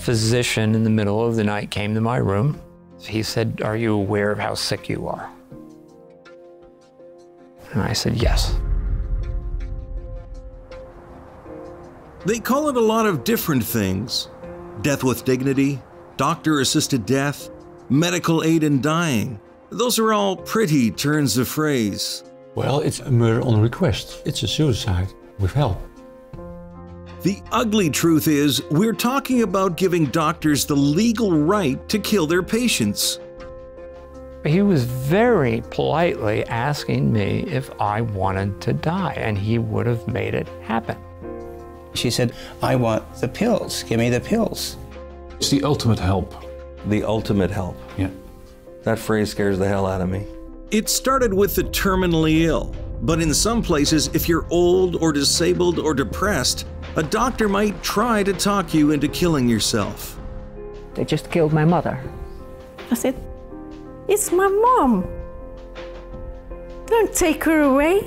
physician in the middle of the night came to my room. He said, "Are you aware of how sick you are?" And I said, "Yes." They call it a lot of different things. Death with Dignity, doctor-assisted death, medical aid in dying. Those are all pretty turns of phrase. Well, it's a murder on request. It's a suicide with help. The ugly truth is, we're talking about giving doctors the legal right to kill their patients. He was very politely asking me if I wanted to die, and he would have made it happen. She said, "I want the pills. Give me the pills." It's the ultimate help. The ultimate help. Yeah. That phrase scares the hell out of me. It started with the terminally ill, but in some places, if you're old or disabled or depressed, a doctor might try to talk you into killing yourself. "They just killed my mother." I said, "It's my mom. Don't take her away."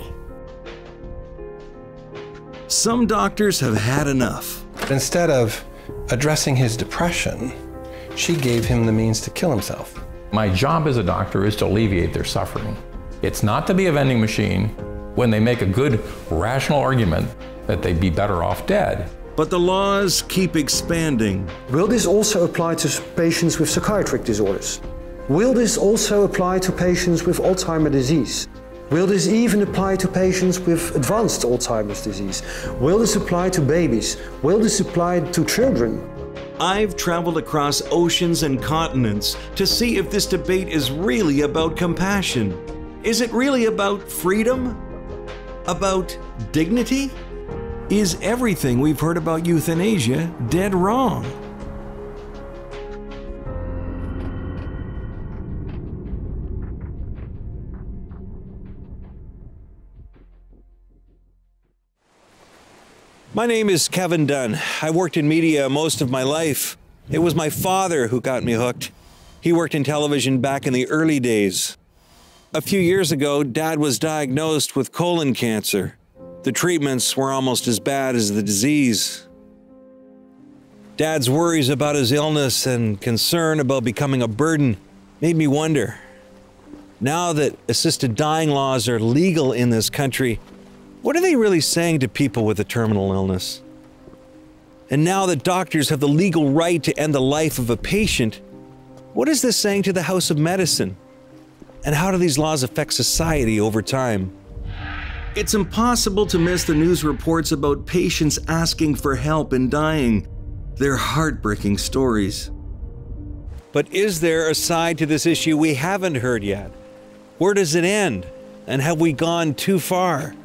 Some doctors have had enough. Instead of addressing his depression, she gave him the means to kill himself. My job as a doctor is to alleviate their suffering. It's not to be a vending machine when they make a good, rational argument that they'd be better off dead. But the laws keep expanding. Will this also apply to patients with psychiatric disorders? Will this also apply to patients with Alzheimer's disease? Will this even apply to patients with advanced Alzheimer's disease? Will this apply to babies? Will this apply to children? I've traveled across oceans and continents to see if this debate is really about compassion. Is it really about freedom? About dignity? Is everything we've heard about euthanasia dead wrong? My name is Kevin Dunn. I worked in media most of my life. It was my father who got me hooked. He worked in television back in the early days. A few years ago, Dad was diagnosed with colon cancer. The treatments were almost as bad as the disease. Dad's worries about his illness and concern about becoming a burden made me wonder. Now that assisted dying laws are legal in this country, what are they really saying to people with a terminal illness? And now that doctors have the legal right to end the life of a patient, what is this saying to the House of Medicine? And how do these laws affect society over time? It's impossible to miss the news reports about patients asking for help in dying. They're heartbreaking stories. But is there a side to this issue we haven't heard yet? Where does it end? And have we gone too far?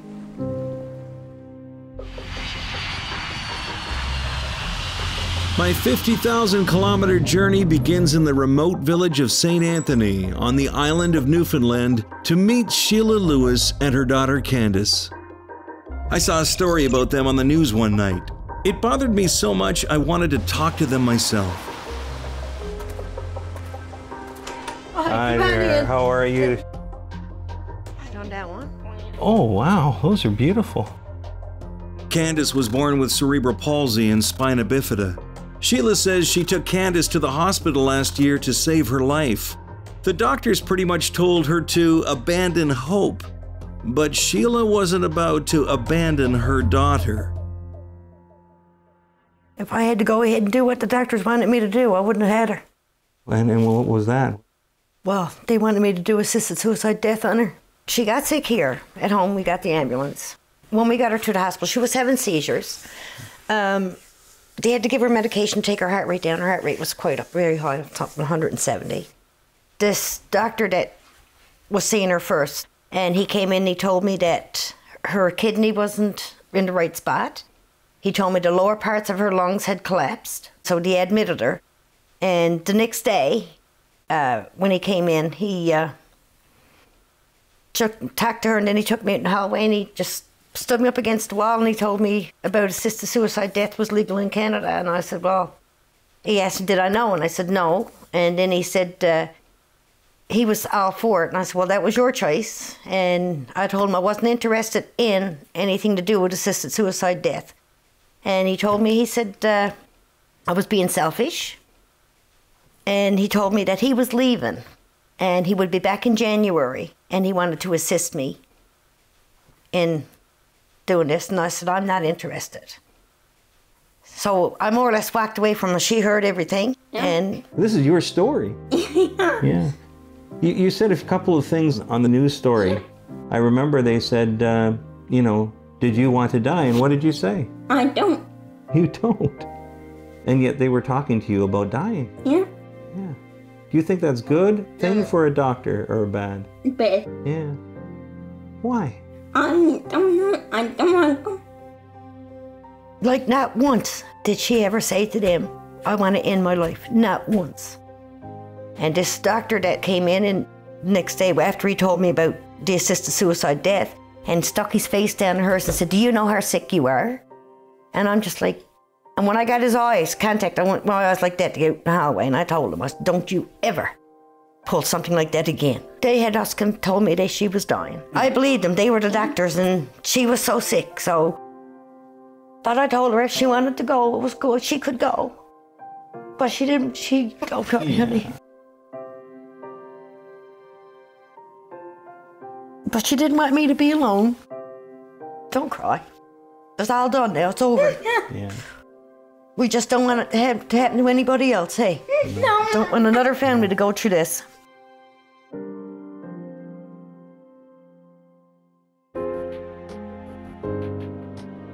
My 50,000-kilometer journey begins in the remote village of St. Anthony on the island of Newfoundland to meet Sheila Lewis and her daughter Candace. I saw a story about them on the news one night. It bothered me so much I wanted to talk to them myself. Hi there, how are you? I don't know one. Oh wow, those are beautiful. Candace was born with cerebral palsy and spina bifida. Sheila says she took Candace to the hospital last year to save her life. The doctors pretty much told her to abandon hope, but Sheila wasn't about to abandon her daughter. If I had to go ahead and do what the doctors wanted me to do, I wouldn't have had her. And what was that? Well, they wanted me to do assisted suicide death on her. She got sick here at home. We got the ambulance. When we got her to the hospital, she was having seizures. They had to give her medication, take her heart rate down. Her heart rate was quite up, very high, top 170. This doctor that was seeing her first, and he came in and he told me that her kidney wasn't in the right spot. He told me the lower parts of her lungs had collapsed, so they admitted her. And the next day, when he came in, he talked to her, and then he took me out in the hallway, and he just stood me up against the wall and he told me about assisted suicide death was legal in Canada. And I said, well, he asked me, did I know? And I said, no. And then he said, he was all for it. And I said, well, that was your choice. And I told him I wasn't interested in anything to do with assisted suicide death. And he told me, he said, I was being selfish, and he told me that he was leaving and he would be back in January, and he wanted to assist me in doing this, and I said, I'm not interested. So I more or less walked away from her. She heard everything, yeah. And... This is your story. Yeah. You said a couple of things on the news story. I remember they said, you know, did you want to die? And what did you say? I don't. You don't? And yet they were talking to you about dying. Yeah. Yeah. Do you think that's good thing for a doctor or bad? Bad. Yeah. Why? I don't know. I don't want to. Like, not once did she ever say to them, I want to end my life. Not once. And this doctor that came in, and next day after he told me about the assisted suicide death, and stuck his face down to hers and said, do you know how sick you are? And I'm just like, and when I got his eyes contact, I went, well, I was like that to get out the hallway, and I told him, I said, don't you ever pull something like that again. They had us come, told me that she was dying. I believed them. They were the doctors, and she was so sick, so... But I told her if she wanted to go, it was good, she could go. But she didn't, she... Oh, really. Yeah. But she didn't want me to be alone. Don't cry. It's all done now, it's over. Yeah. We just don't want it to happen to anybody else, hey? No. Don't want another family to go through this.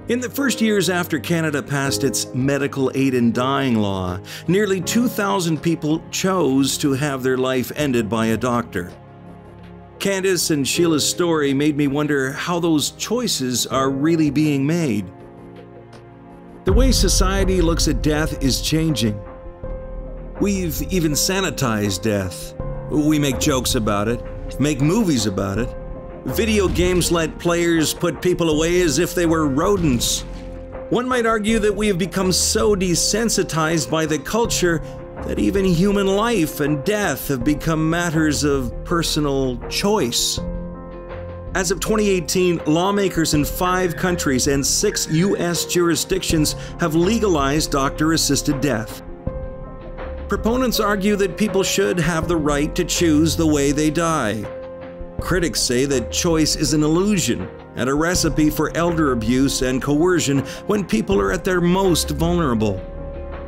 In the first years after Canada passed its Medical Aid in Dying law, nearly 2,000 people chose to have their life ended by a doctor. Candace and Sheila's story made me wonder how those choices are really being made. The way society looks at death is changing. We've even sanitized death. We make jokes about it, make movies about it. Video games let players put people away as if they were rodents. One might argue that we have become so desensitized by the culture that even human life and death have become matters of personal choice. As of 2018, lawmakers in 5 countries and 6 U.S. jurisdictions have legalized doctor-assisted death. Proponents argue that people should have the right to choose the way they die. Critics say that choice is an illusion and a recipe for elder abuse and coercion when people are at their most vulnerable.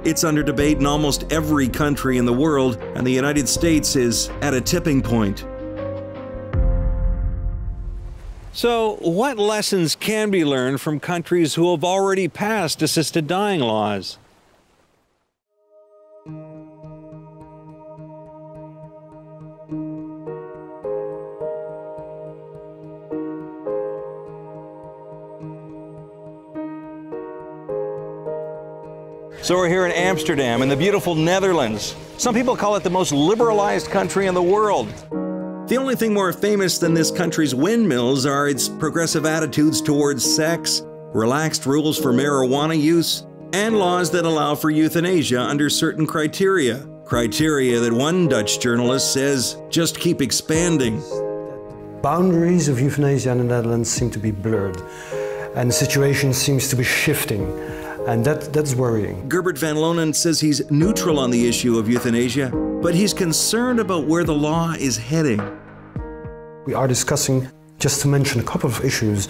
It's under debate in almost every country in the world, and the United States is at a tipping point. So, what lessons can be learned from countries who have already passed assisted dying laws? So we're here in Amsterdam, in the beautiful Netherlands. Some people call it the most liberalized country in the world. The only thing more famous than this country's windmills are its progressive attitudes towards sex, relaxed rules for marijuana use, and laws that allow for euthanasia under certain criteria. Criteria that one Dutch journalist says just keep expanding. Boundaries of euthanasia in the Netherlands seem to be blurred, and the situation seems to be shifting. And that's worrying. Gerbert van Loenen says he's neutral on the issue of euthanasia, but he's concerned about where the law is heading. We are discussing, just to mention a couple of issues,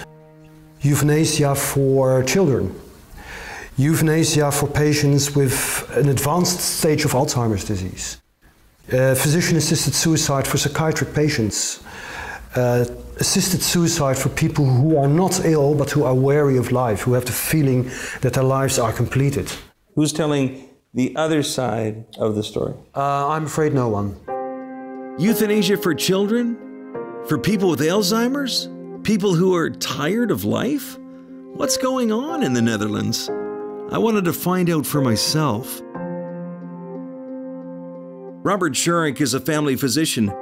euthanasia for children, euthanasia for patients with an advanced stage of Alzheimer's disease, physician-assisted suicide for psychiatric patients, assisted suicide for people who are not ill but who are weary of life, who have the feeling that their lives are completed. Who's telling the other side of the story? I'm afraid no one. Euthanasia for children? For people with Alzheimer's? People who are tired of life? What's going on in the Netherlands? I wanted to find out for myself. Robert Schurink is a family physician.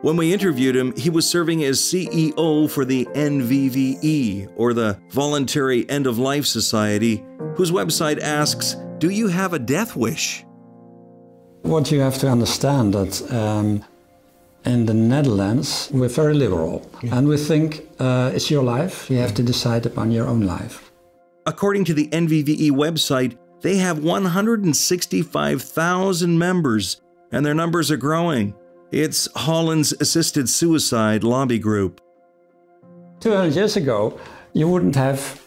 When we interviewed him, he was serving as CEO for the NVVE, or the Voluntary End-of-Life Society, whose website asks, do you have a death wish? What you have to understand that in the Netherlands, we're very liberal. Yeah. And we think it's your life, you have to decide upon your own life. According to the NVVE website, They have 165,000 members, and their numbers are growing. It's Holland's assisted suicide lobby group. 200 years ago, you wouldn't have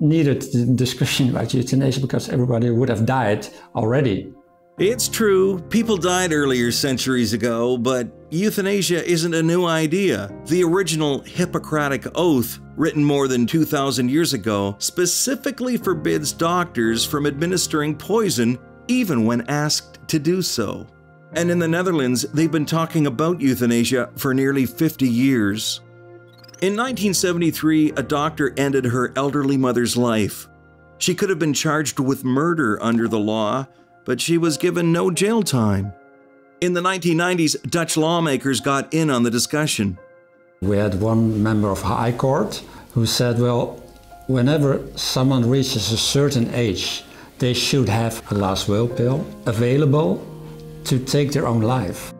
needed the discussion about euthanasia because everybody would have died already. It's true, people died earlier centuries ago, but euthanasia isn't a new idea. The original Hippocratic Oath, written more than 2,000 years ago, specifically forbids doctors from administering poison even when asked to do so. And in the Netherlands, they've been talking about euthanasia for nearly 50 years. In 1973, a doctor ended her elderly mother's life. She could have been charged with murder under the law, but she was given no jail time. In the 1990s, Dutch lawmakers got in on the discussion. We had one member of High Court who said, well, whenever someone reaches a certain age, they should have a last will pill available to take their own life.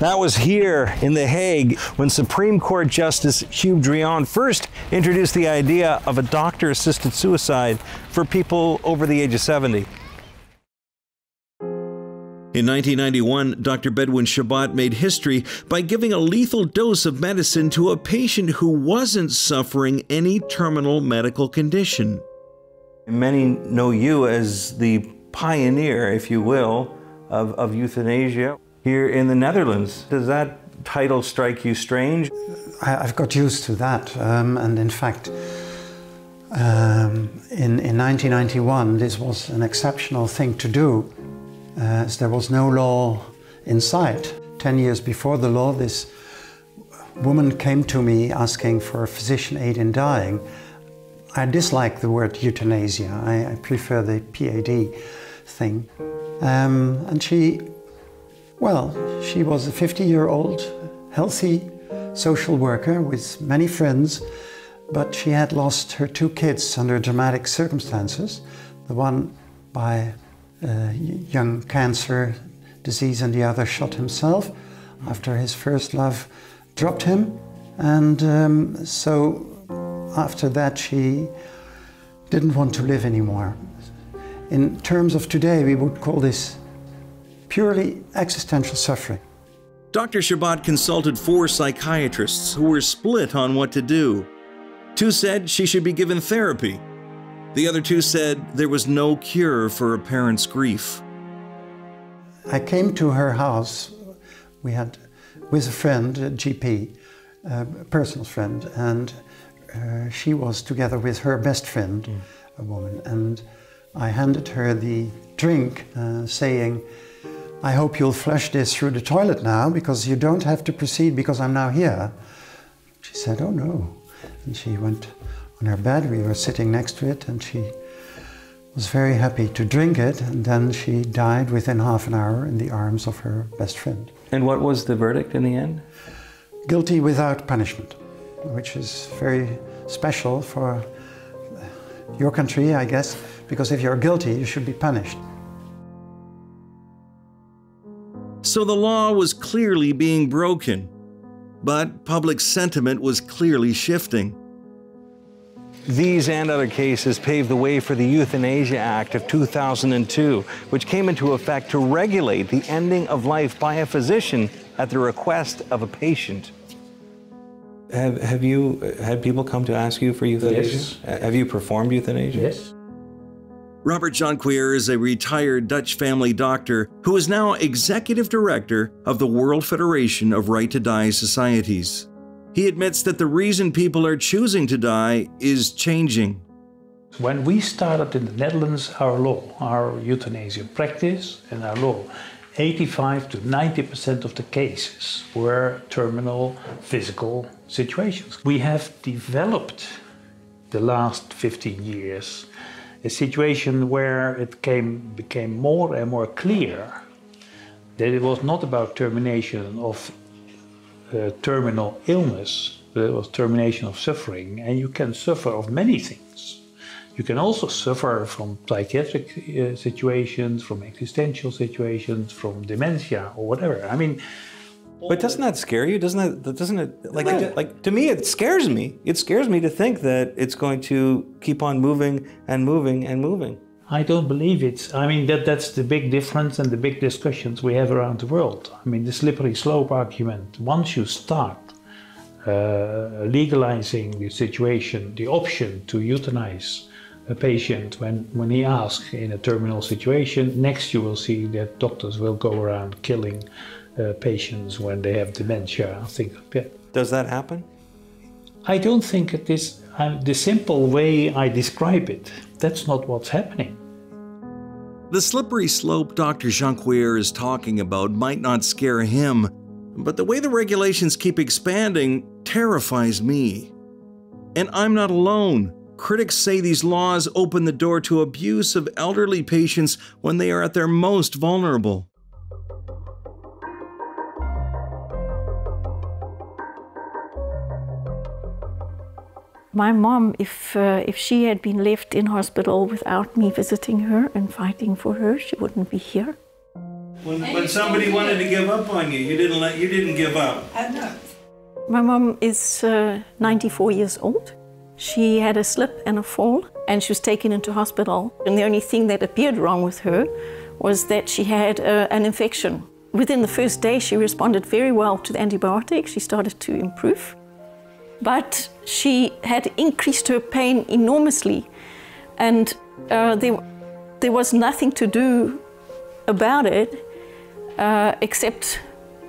That was here in The Hague when Supreme Court Justice Hugh Drion first introduced the idea of a doctor-assisted suicide for people over the age of 70. In 1991, Dr. Boudewijn Chabot made history by giving a lethal dose of medicine to a patient who wasn't suffering any terminal medical condition. Many know you as the pioneer, if you will, of euthanasia. Here in the Netherlands. Does that title strike you strange? I've got used to that. And in fact, in 1991, this was an exceptional thing to do, as there was no law in sight. 10 years before the law, this woman came to me asking for a physician aid in dying. I dislike the word euthanasia. I prefer the PAD thing. And she was a 50-year-old, healthy social worker with many friends, but she had lost her two kids under dramatic circumstances, the one by young cancer disease and the other shot himself after his first love dropped him. And so after that, she didn't want to live anymore. In terms of today, we would call this purely existential suffering. Dr. Chabot consulted 4 psychiatrists who were split on what to do. 2 said she should be given therapy. The other 2 said there was no cure for a parent's grief. I came to her house. We had, with a friend, a GP, a personal friend, and she was together with her best friend, a woman, and I handed her the drink, saying, I hope you'll flush this through the toilet now, because you don't have to proceed because I'm now here. She said, oh no. And she went on her bed. We were sitting next to it, and she was very happy to drink it. And then she died within half an hour in the arms of her best friend. And what was the verdict in the end? Guilty without punishment, which is very special for your country, I guess, because if you're guilty, you should be punished. So the law was clearly being broken, but public sentiment was clearly shifting. These and other cases paved the way for the Euthanasia Act of 2002, which came into effect to regulate the ending of life by a physician at the request of a patient. Have you had people come to ask you for euthanasia? Yes. Have you performed euthanasia? Yes. Robert Jonkheer is a retired Dutch family doctor who is now executive director of the World Federation of Right-to-Die Societies. He admits that the reason people are choosing to die is changing. When we started in the Netherlands, our law, our euthanasia practice and our law, 85 to 90% of the cases were terminal physical situations. We have developed the last 15 years a situation where it became more and more clear that it was not about termination of terminal illness, but it was termination of suffering. And you can suffer of many things. You can also suffer from psychiatric situations, from existential situations, from dementia or whatever. I mean, But doesn't that scare you? Doesn't it? Like to me, it scares me. It scares me to think that it's going to keep on moving and moving and moving. I don't believe it. I mean, that's the big difference and the big discussions we have around the world. I mean, the slippery slope argument. Once you start legalizing the situation, the option to euthanize a patient when he asks in a terminal situation, next you will see that doctors will go around killing patients when they have dementia, I think. Yeah. Does that happen? I don't think it is the simple way I describe it. That's not what's happening. The slippery slope Dr. Jonkheer is talking about might not scare him, but the way the regulations keep expanding terrifies me. And I'm not alone. Critics say these laws open the door to abuse of elderly patients when they are at their most vulnerable. My mom, if she had been left in hospital without me visiting her and fighting for her, she wouldn't be here. When somebody wanted to give up on you, you didn't give up. I'm not. My mom is 94 years old. She had a slip and a fall, and she was taken into hospital. And the only thing that appeared wrong with her was that she had an infection. Within the first day, she responded very well to the antibiotics. She started to improve. But she had increased her pain enormously, and there was nothing to do about it except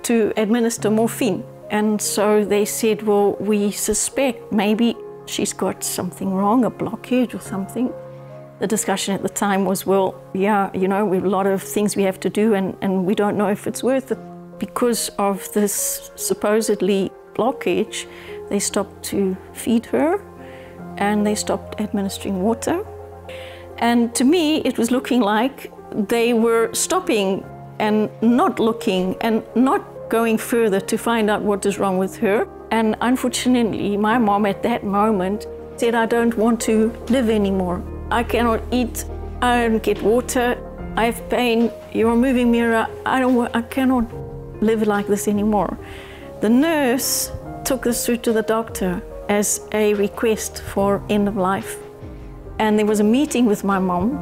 to administer morphine. And so they said, well, we suspect maybe she's got something wrong, a blockage or something. The discussion at the time was, well, yeah, you know, we have a lot of things we have to do, and we don't know if it's worth it. Because of this supposedly blockage, they stopped to feed her, and they stopped administering water. And to me, it was looking like they were stopping and not looking and not going further to find out what is wrong with her. And unfortunately, my mom at that moment said, I don't want to live anymore. I cannot eat, I don't get water, I have pain, you're moving me around. I cannot live like this anymore. The nurse took this through to the doctor as a request for end of life. And there was a meeting with my mom,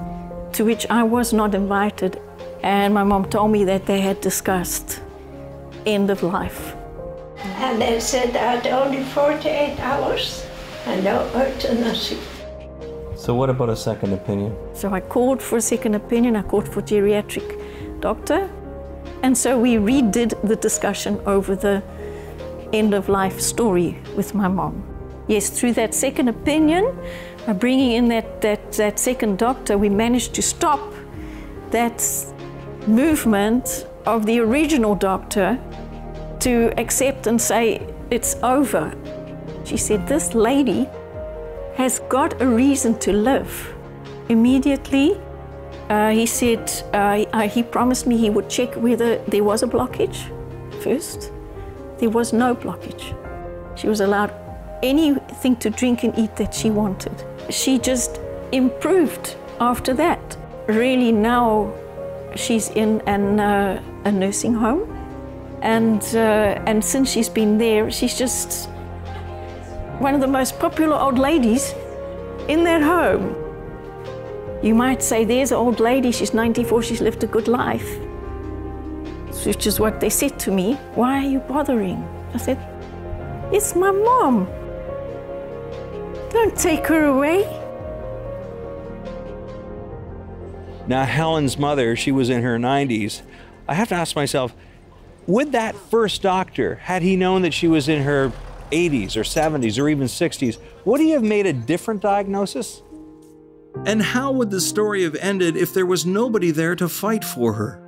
to which I was not invited. And my mom told me that they had discussed end of life. And they said I had only 48 hours and no euthanasia. So what about a second opinion? So I called for a second opinion. I called for a geriatric doctor. And so we redid the discussion over the end-of-life story with my mom. Yes, through that second opinion, by bringing in that second doctor, we managed to stop that movement of the original doctor to accept and say, it's over. She said, this lady has got a reason to live. Immediately, he said, he promised me he would check whether there was a blockage first. There was no blockage. She was allowed anything to drink and eat that she wanted. She just improved after that. Really now she's in a nursing home, and since she's been there, she's just one of the most popular old ladies in their home. You might say, there's an old lady, she's 94, she's lived a good life. Which is what they said to me, why are you bothering? I said, it's my mom. Don't take her away. Now, Helen's mother, she was in her 90s. I have to ask myself, would that first doctor, had he known that she was in her 80s or 70s or even 60s, would he have made a different diagnosis? And how would the story have ended if there was nobody there to fight for her?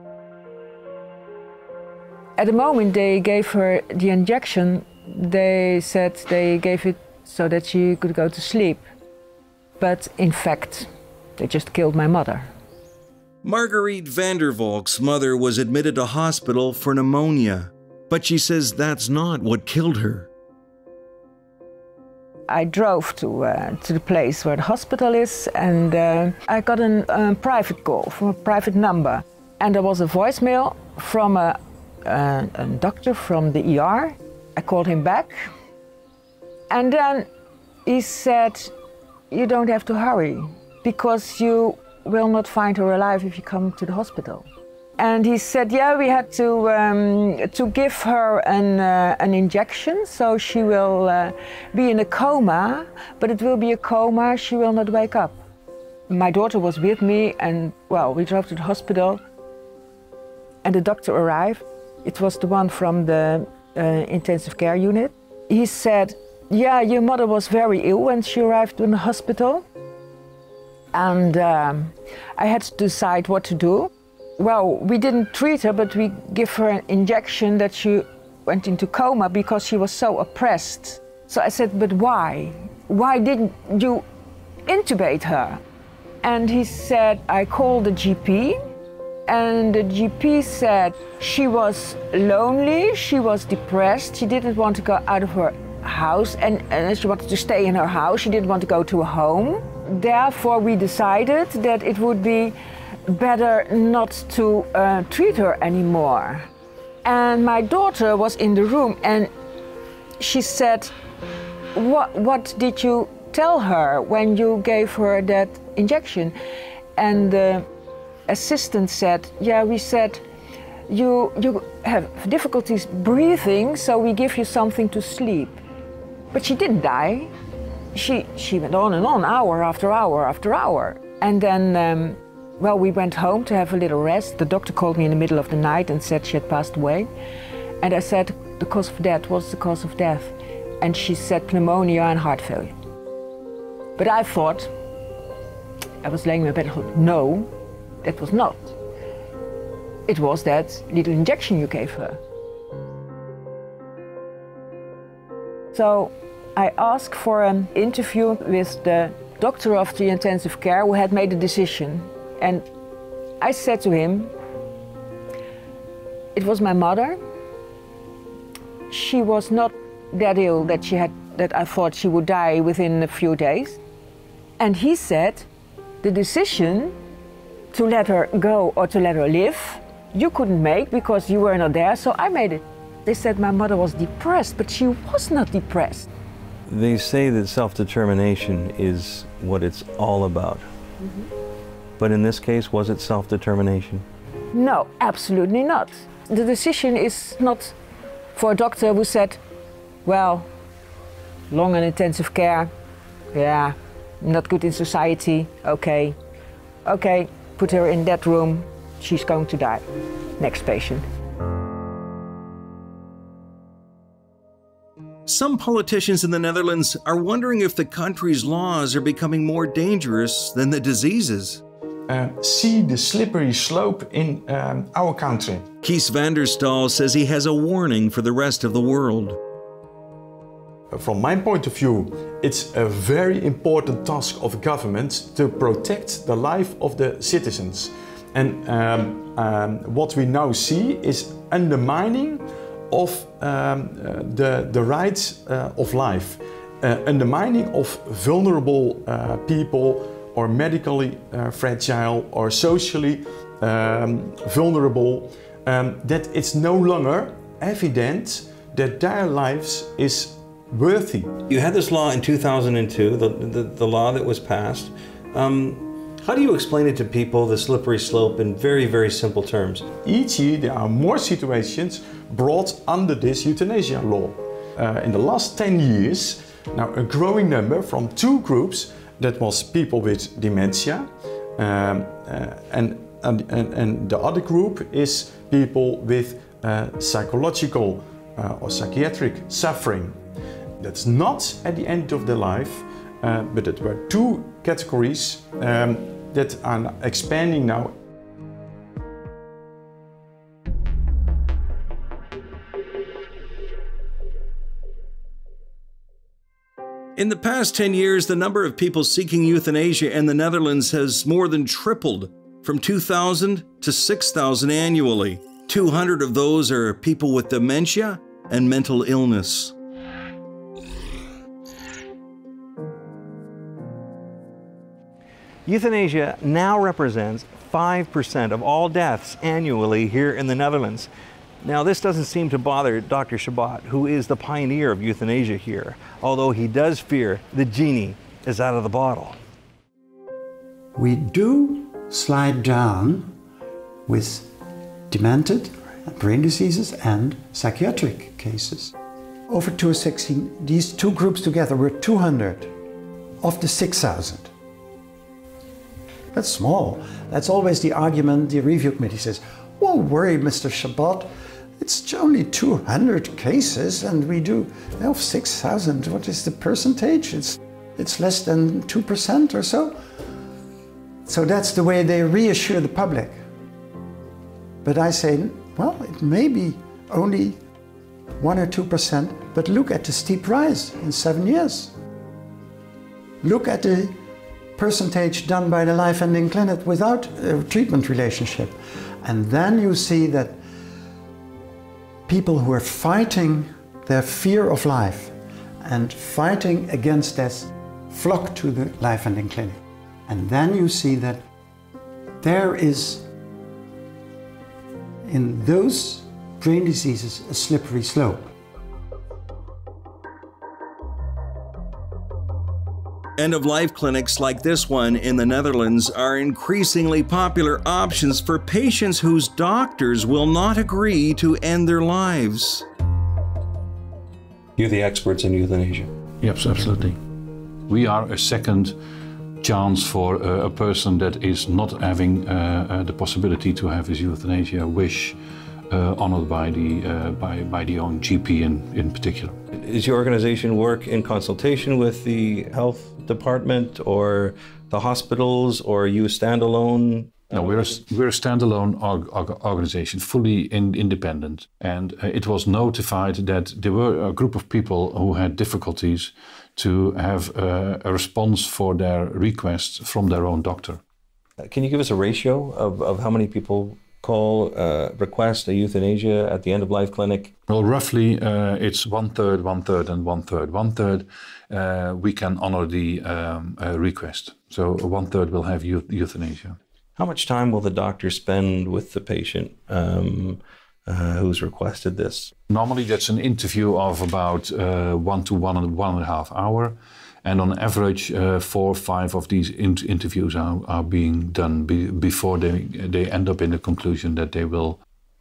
At the moment they gave her the injection, they said they gave it so that she could go to sleep. But in fact, they just killed my mother. Marguerite van der Valk's mother was admitted to hospital for pneumonia, but she says that's not what killed her. I drove to the place where the hospital is, and I got a private call from a private number. And there was a voicemail from a a doctor from the ER. I called him back, and then he said, "You don't have to hurry, because you will not find her alive if you come to the hospital." And he said, "Yeah, we had to give her an injection, so she will be in a coma, but it will be a coma, she will not wake up." My daughter was with me, and well, we drove to the hospital, and the doctor arrived. It was the one from the intensive care unit. He said, "Yeah, your mother was very ill when she arrived in the hospital, and I had to decide what to do. Well, we didn't treat her, but we give her an injection that she went into coma because she was so oppressed." So I said, "But why? Why didn't you intubate her?" And he said, "I called the GP, and the GP said she was lonely, she was depressed, she didn't want to go out of her house, and she wanted to stay in her house, she didn't want to go to a home. Therefore, we decided that it would be better not to treat her anymore." And my daughter was in the room, and she said, what did you tell her when you gave her that injection?" And the assistant said, "Yeah, we said you have difficulties breathing, so we give you something to sleep." But she didn't die. She went on and on, hour after hour after hour. And then well, we went home to have a little rest. The doctor called me in the middle of the night and said she had passed away. And I said, "The cause of death, what's the cause of death?" And she said pneumonia and heart failure. But I thought, I was laying in my bed, I thought, no, that was not. It was that little injection you gave her. So I asked for an interview with the doctor of the intensive care who had made the decision. And I said to him, "It was my mother. She was not that ill that she had, that I thought she would die within a few days." And he said, "The decision to let her go or to let her live, you couldn't make because you were not there, so I made it." They said my mother was depressed, but she was not depressed. They say that self-determination is what it's all about. Mm-hmm. But in this case, was it self-determination? No, absolutely not. The decision is not for a doctor who said, "Well, long and intensive care, yeah, not good in society, okay, put her in that room, she's going to die. Next patient." Some politicians in the Netherlands are wondering if the country's laws are becoming more dangerous than the diseases. See the slippery slope in our country. Kees van der Staal says he has a warning for the rest of the world. From my point of view, it's a very important task of governments to protect the life of the citizens. And what we now see is undermining of the rights of life, undermining of vulnerable people, or medically fragile, or socially vulnerable, that it's no longer evident that their lives is worthy. You had this law in 2002, the law that was passed. How do you explain it to people, the slippery slope, in very, very simple terms? Each year there are more situations brought under this euthanasia law. In the last 10 years, now a growing number from two groups. That was people with dementia, and the other group is people with psychological or psychiatric suffering. That's not at the end of their life, but it were two categories that are expanding now. In the past 10 years, the number of people seeking euthanasia in the Netherlands has more than tripled, from 2,000 to 6,000 annually. 200 of those are people with dementia and mental illness. Euthanasia now represents 5% of all deaths annually here in the Netherlands. Now, this doesn't seem to bother Dr. Chabot, who is the pioneer of euthanasia here, although he does fear the genie is out of the bottle. We do slide down with demented, brain diseases, and psychiatric cases. Over 2016, these two groups together were 200 of the 6,000. That's small. That's always the argument the review committee says, well, worry, Mr. Chabot, it's only 200 cases and we do of 6,000. What is the percentage? It's less than 2% or so. So that's the way they reassure the public. But I say, well, it may be only 1 or 2%, but look at the steep rise in 7 years. Look at the percentage done by the life-ending clinic without a treatment relationship. And then you see that people who are fighting their fear of life and fighting against death flock to the life-ending clinic. And then you see that there is, in those brain diseases, a slippery slope. End-of-life clinics like this one in the Netherlands are increasingly popular options for patients whose doctors will not agree to end their lives. You're the experts in euthanasia. Yes, absolutely. We are a second chance for a person that is not having the possibility to have his euthanasia wish honored by the own GP in particular. Does your organization work in consultation with the health department or the hospitals, or are you standalone? No, we're a standalone organization, fully independent. And it was notified that there were a group of people who had difficulties to have a response for their requests from their own doctor. Can you give us a ratio of how many people request a euthanasia at the end-of-life clinic? Well, roughly it's 1/3, 1/3 and 1/3. 1/3 we can honor the request. So 1/3 will have euthanasia. How much time will the doctor spend with the patient who's requested this? Normally that's an interview of about 1 to 1.5 hours. And on average, 4 or 5 of these interviews are being done before they end up in the conclusion that they will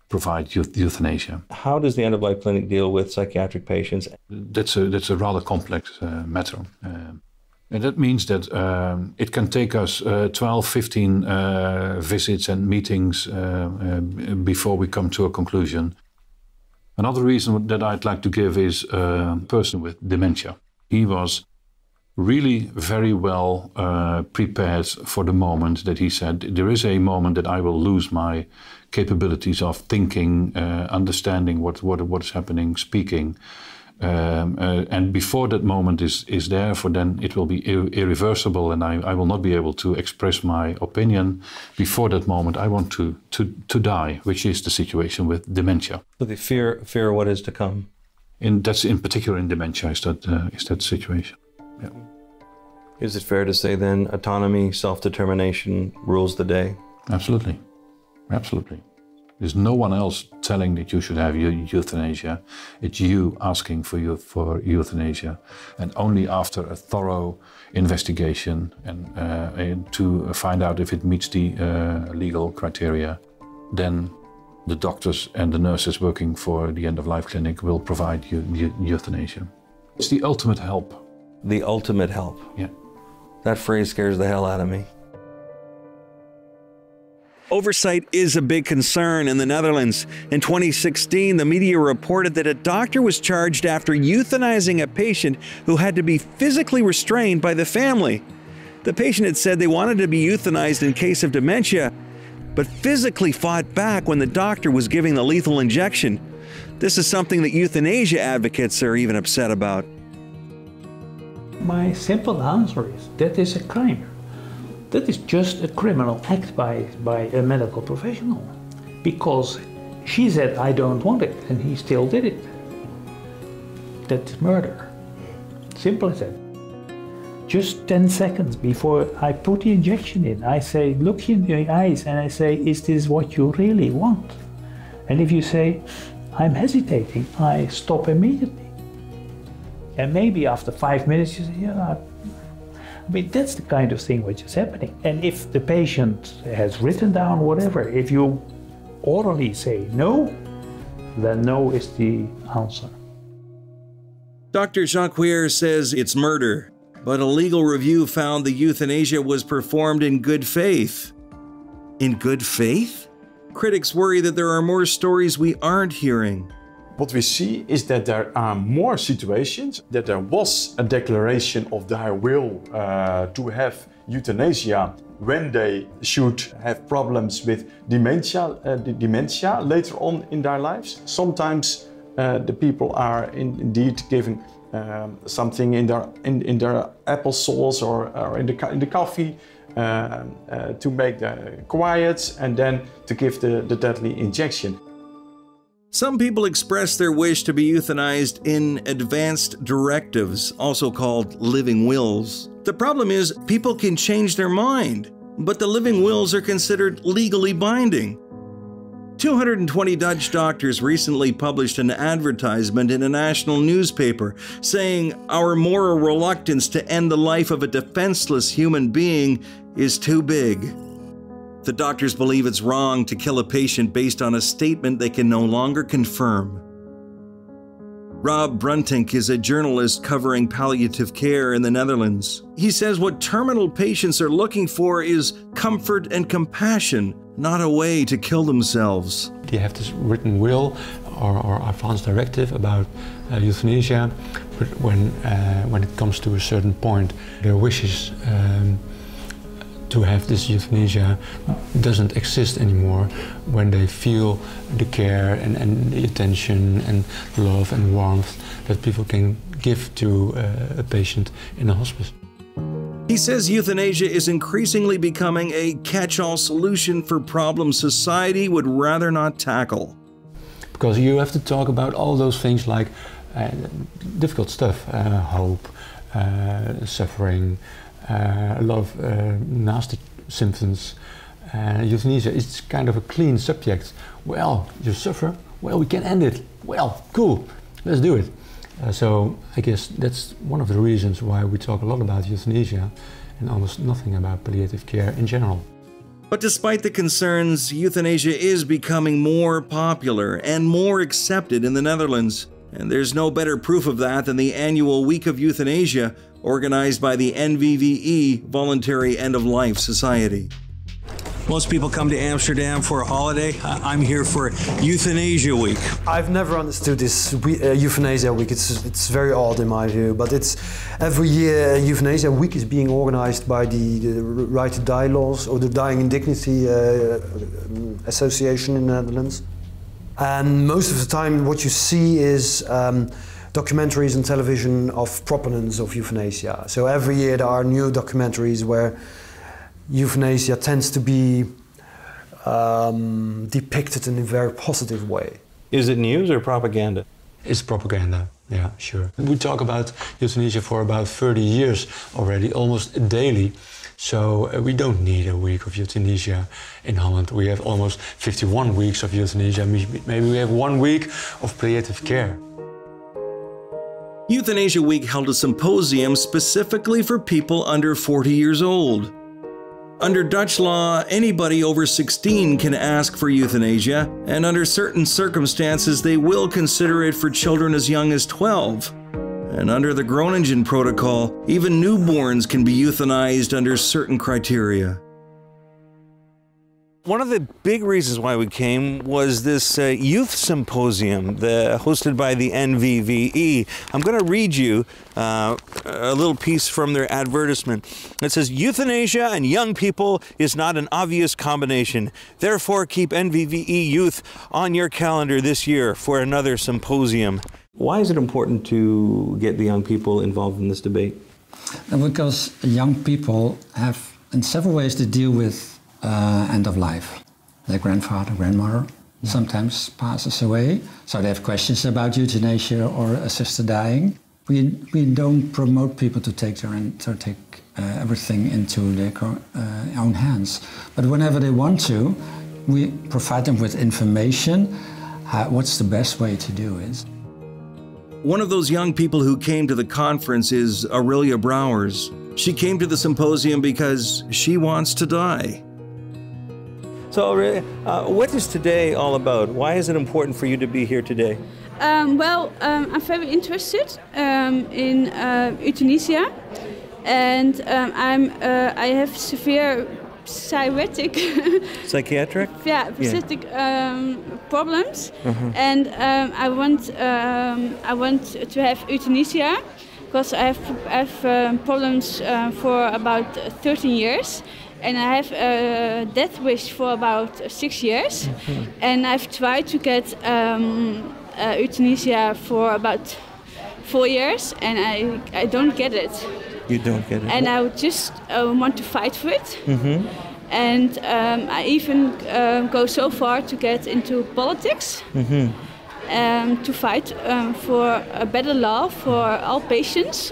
provide euthanasia. How does the end-of-life clinic deal with psychiatric patients? That's a rather complex matter. And that means that it can take us 12, 15 visits and meetings before we come to a conclusion. Another reason that I'd like to give is a person with dementia. He was really very well prepared for the moment that he said, there is a moment that I will lose my capabilities of thinking, understanding what's happening, speaking. And before that moment is there, for then it will be irreversible and I will not be able to express my opinion. Before that moment, I want to die, which is the situation with dementia. So the fear of what is to come? That's in particular in dementia is that situation. Yeah. Is it fair to say then autonomy, self-determination rules the day? Absolutely. Absolutely. There's no one else telling that you should have euthanasia. It's you asking for euthanasia, and only after a thorough investigation and to find out if it meets the legal criteria, then the doctors and the nurses working for the end-of-life clinic will provide you euthanasia. It's the ultimate help. The ultimate help. Yeah. That phrase scares the hell out of me. Oversight is a big concern in the Netherlands. In 2016, the media reported that a doctor was charged after euthanizing a patient who had to be physically restrained by the family. The patient had said they wanted to be euthanized in case of dementia, but physically fought back when the doctor was giving the lethal injection. This is something that euthanasia advocates are even upset about. My simple answer is that is a crime. That is just a criminal act by a medical professional, because she said, I don't want it, and he still did it. That's murder. Simple as that. Just 10 seconds before I put the injection in, I say, look you in the eyes, and I say, is this what you really want? And if you say, I'm hesitating, I stop immediately. And maybe after 5 minutes, you say, yeah, I mean, that's the kind of thing which is happening. And if the patient has written down whatever, if you orally say no, then no is the answer. Dr. Jonkheer says it's murder, but a legal review found the euthanasia was performed in good faith. In good faith? Critics worry that there are more stories we aren't hearing. What we see is that there are more situations that there was a declaration of their will to have euthanasia when they should have problems with dementia later on in their lives. Sometimes the people are indeed giving something in their applesauce or in the coffee to make them quiet and then to give the deadly injection. Some people express their wish to be euthanized in advanced directives, also called living wills. The problem is, people can change their mind, but the living wills are considered legally binding. 220 Dutch doctors recently published an advertisement in a national newspaper saying our moral reluctance to end the life of a defenseless human being is too big. The doctors believe it's wrong to kill a patient based on a statement they can no longer confirm. Rob Bruntink is a journalist covering palliative care in the Netherlands. He says what terminal patients are looking for is comfort and compassion, not a way to kill themselves. They have this written will or advance directive about euthanasia, but when it comes to a certain point, their wishes to have this euthanasia doesn't exist anymore when they feel the care and the attention and love and warmth that people can give to a patient in a hospice. He says euthanasia is increasingly becoming a catch-all solution for problems society would rather not tackle. Because you have to talk about all those things like difficult stuff, hope, suffering, a lot of nasty symptoms. Euthanasia is kind of a clean subject. Well, you suffer, well, we can end it. Well, cool, let's do it. So I guess that's one of the reasons why we talk a lot about euthanasia and almost nothing about palliative care in general. But despite the concerns, euthanasia is becoming more popular and more accepted in the Netherlands. And there's no better proof of that than the annual Week of Euthanasia, organized by the NVVE, Voluntary End-of-Life Society. Most people come to Amsterdam for a holiday. I'm here for Euthanasia Week. I've never understood this Euthanasia Week. It's very odd in my view, but it's every year Euthanasia Week is being organized by the Right-to-Die laws or the Dying in Dignity Association in the Netherlands. And most of the time what you see is documentaries and television of proponents of euthanasia. So every year there are new documentaries where euthanasia tends to be depicted in a very positive way. Is it news or propaganda? It's propaganda, yeah, sure. We talk about euthanasia for about 30 years already, almost daily. So we don't need a week of euthanasia in Holland. We have almost 51 weeks of euthanasia. Maybe we have 1 week of palliative care. Euthanasia Week held a symposium specifically for people under 40 years old. Under Dutch law, anybody over 16 can ask for euthanasia, and under certain circumstances they will consider it for children as young as 12. And under the Groningen Protocol, even newborns can be euthanized under certain criteria. One of the big reasons why we came was this youth symposium hosted by the NVVE. I'm going to read you a little piece from their advertisement. It says, euthanasia and young people is not an obvious combination. Therefore, keep NVVE youth on your calendar this year for another symposium. Why is it important to get the young people involved in this debate? Because young people have, in several ways, to deal with end of life. Their grandfather, grandmother sometimes passes away, so they have questions about euthanasia or assisted dying. We don't promote people to take everything into their own hands, but whenever they want to, we provide them with information what's the best way to do it. One of those young people who came to the conference is Aurelia Browers. She came to the symposium because she wants to die. So Aurelia, what is today all about? Why is it important for you to be here today? I'm very interested in euthanasia, and I have severe psychiatric problems, and I want to have euthanasia because I have problems for about 13 years. And I have a death wish for about 6 years, and I've tried to get euthanasia for about 4 years, and I don't get it. You don't get it. And I just want to fight for it. Mm-hmm. And I even go so far to get into politics, mm-hmm. To fight for a better law for all patients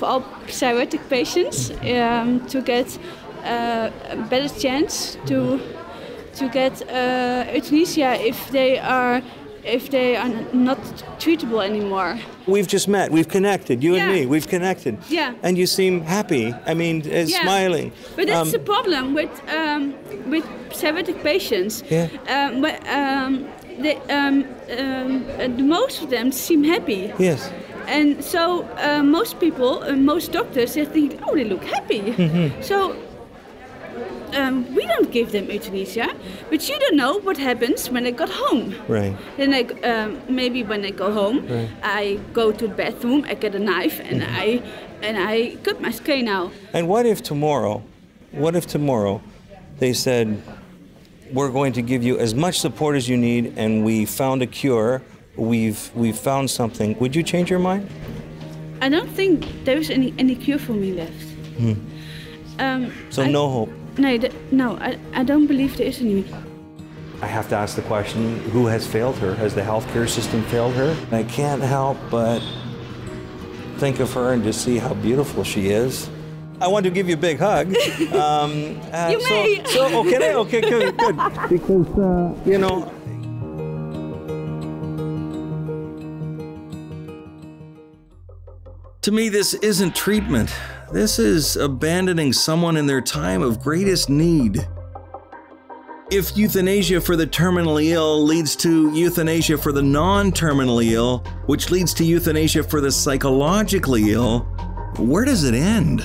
for all psychiatric patients to get a better chance to get euthanasia if they are not treatable anymore. We've just met. We've connected. You and me. We've connected. Yeah. And you seem happy. I mean, smiling. But that's the problem with psychiatric patients. Yeah. Most of them seem happy. Yes. And so most people, most doctors, they think, oh, they look happy. Mm-hmm. So we don't give them euthanasia, but you don't know what happens when they got home. Right. Then maybe when they go home, right. I go to the bathroom, I get a knife, and mm-hmm. I cut my skin out. And what if tomorrow they said, we're going to give you as much support as you need, and we found a cure, we've found something. Would you change your mind? I don't think there's any cure for me left. Hmm. No hope? No, I don't believe there is any. I have to ask the question, who has failed her? Has the healthcare system failed her? I can't help but think of her and just see how beautiful she is. I want to give you a big hug. You may. Okay, good. Because, you know, to me, this isn't treatment. This is abandoning someone in their time of greatest need. If euthanasia for the terminally ill leads to euthanasia for the non-terminally ill, which leads to euthanasia for the psychologically ill, where does it end?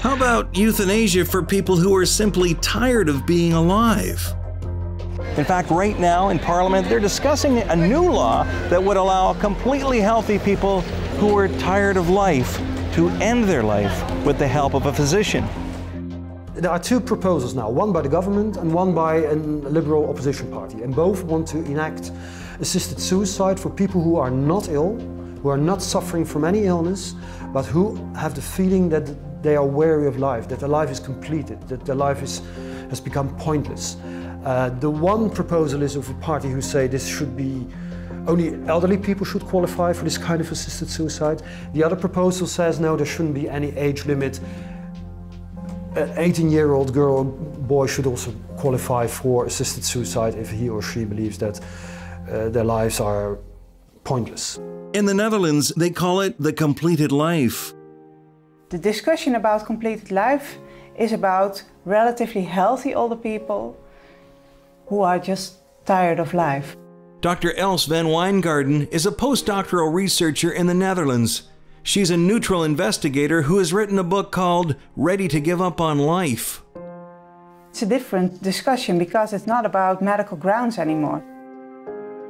How about euthanasia for people who are simply tired of being alive? In fact, right now in Parliament, they're discussing a new law that would allow completely healthy people who are tired of life to end their life with the help of a physician. There are two proposals now, one by the government and one by a liberal opposition party. And both want to enact assisted suicide for people who are not ill, who are not suffering from any illness, but who have the feeling that they are weary of life, that their life is completed, that their life has become pointless. The one proposal is of a party who say this should be only elderly people should qualify for this kind of assisted suicide. The other proposal says no, there shouldn't be any age limit. An 18-year-old girl or boy should also qualify for assisted suicide if he or she believes that their lives are pointless. In the Netherlands, they call it the completed life. The discussion about completed life is about relatively healthy older people who are just tired of life. Dr. Els van Weingarten is a postdoctoral researcher in the Netherlands. She's a neutral investigator who has written a book called Ready to Give Up on Life. It's a different discussion because it's not about medical grounds anymore.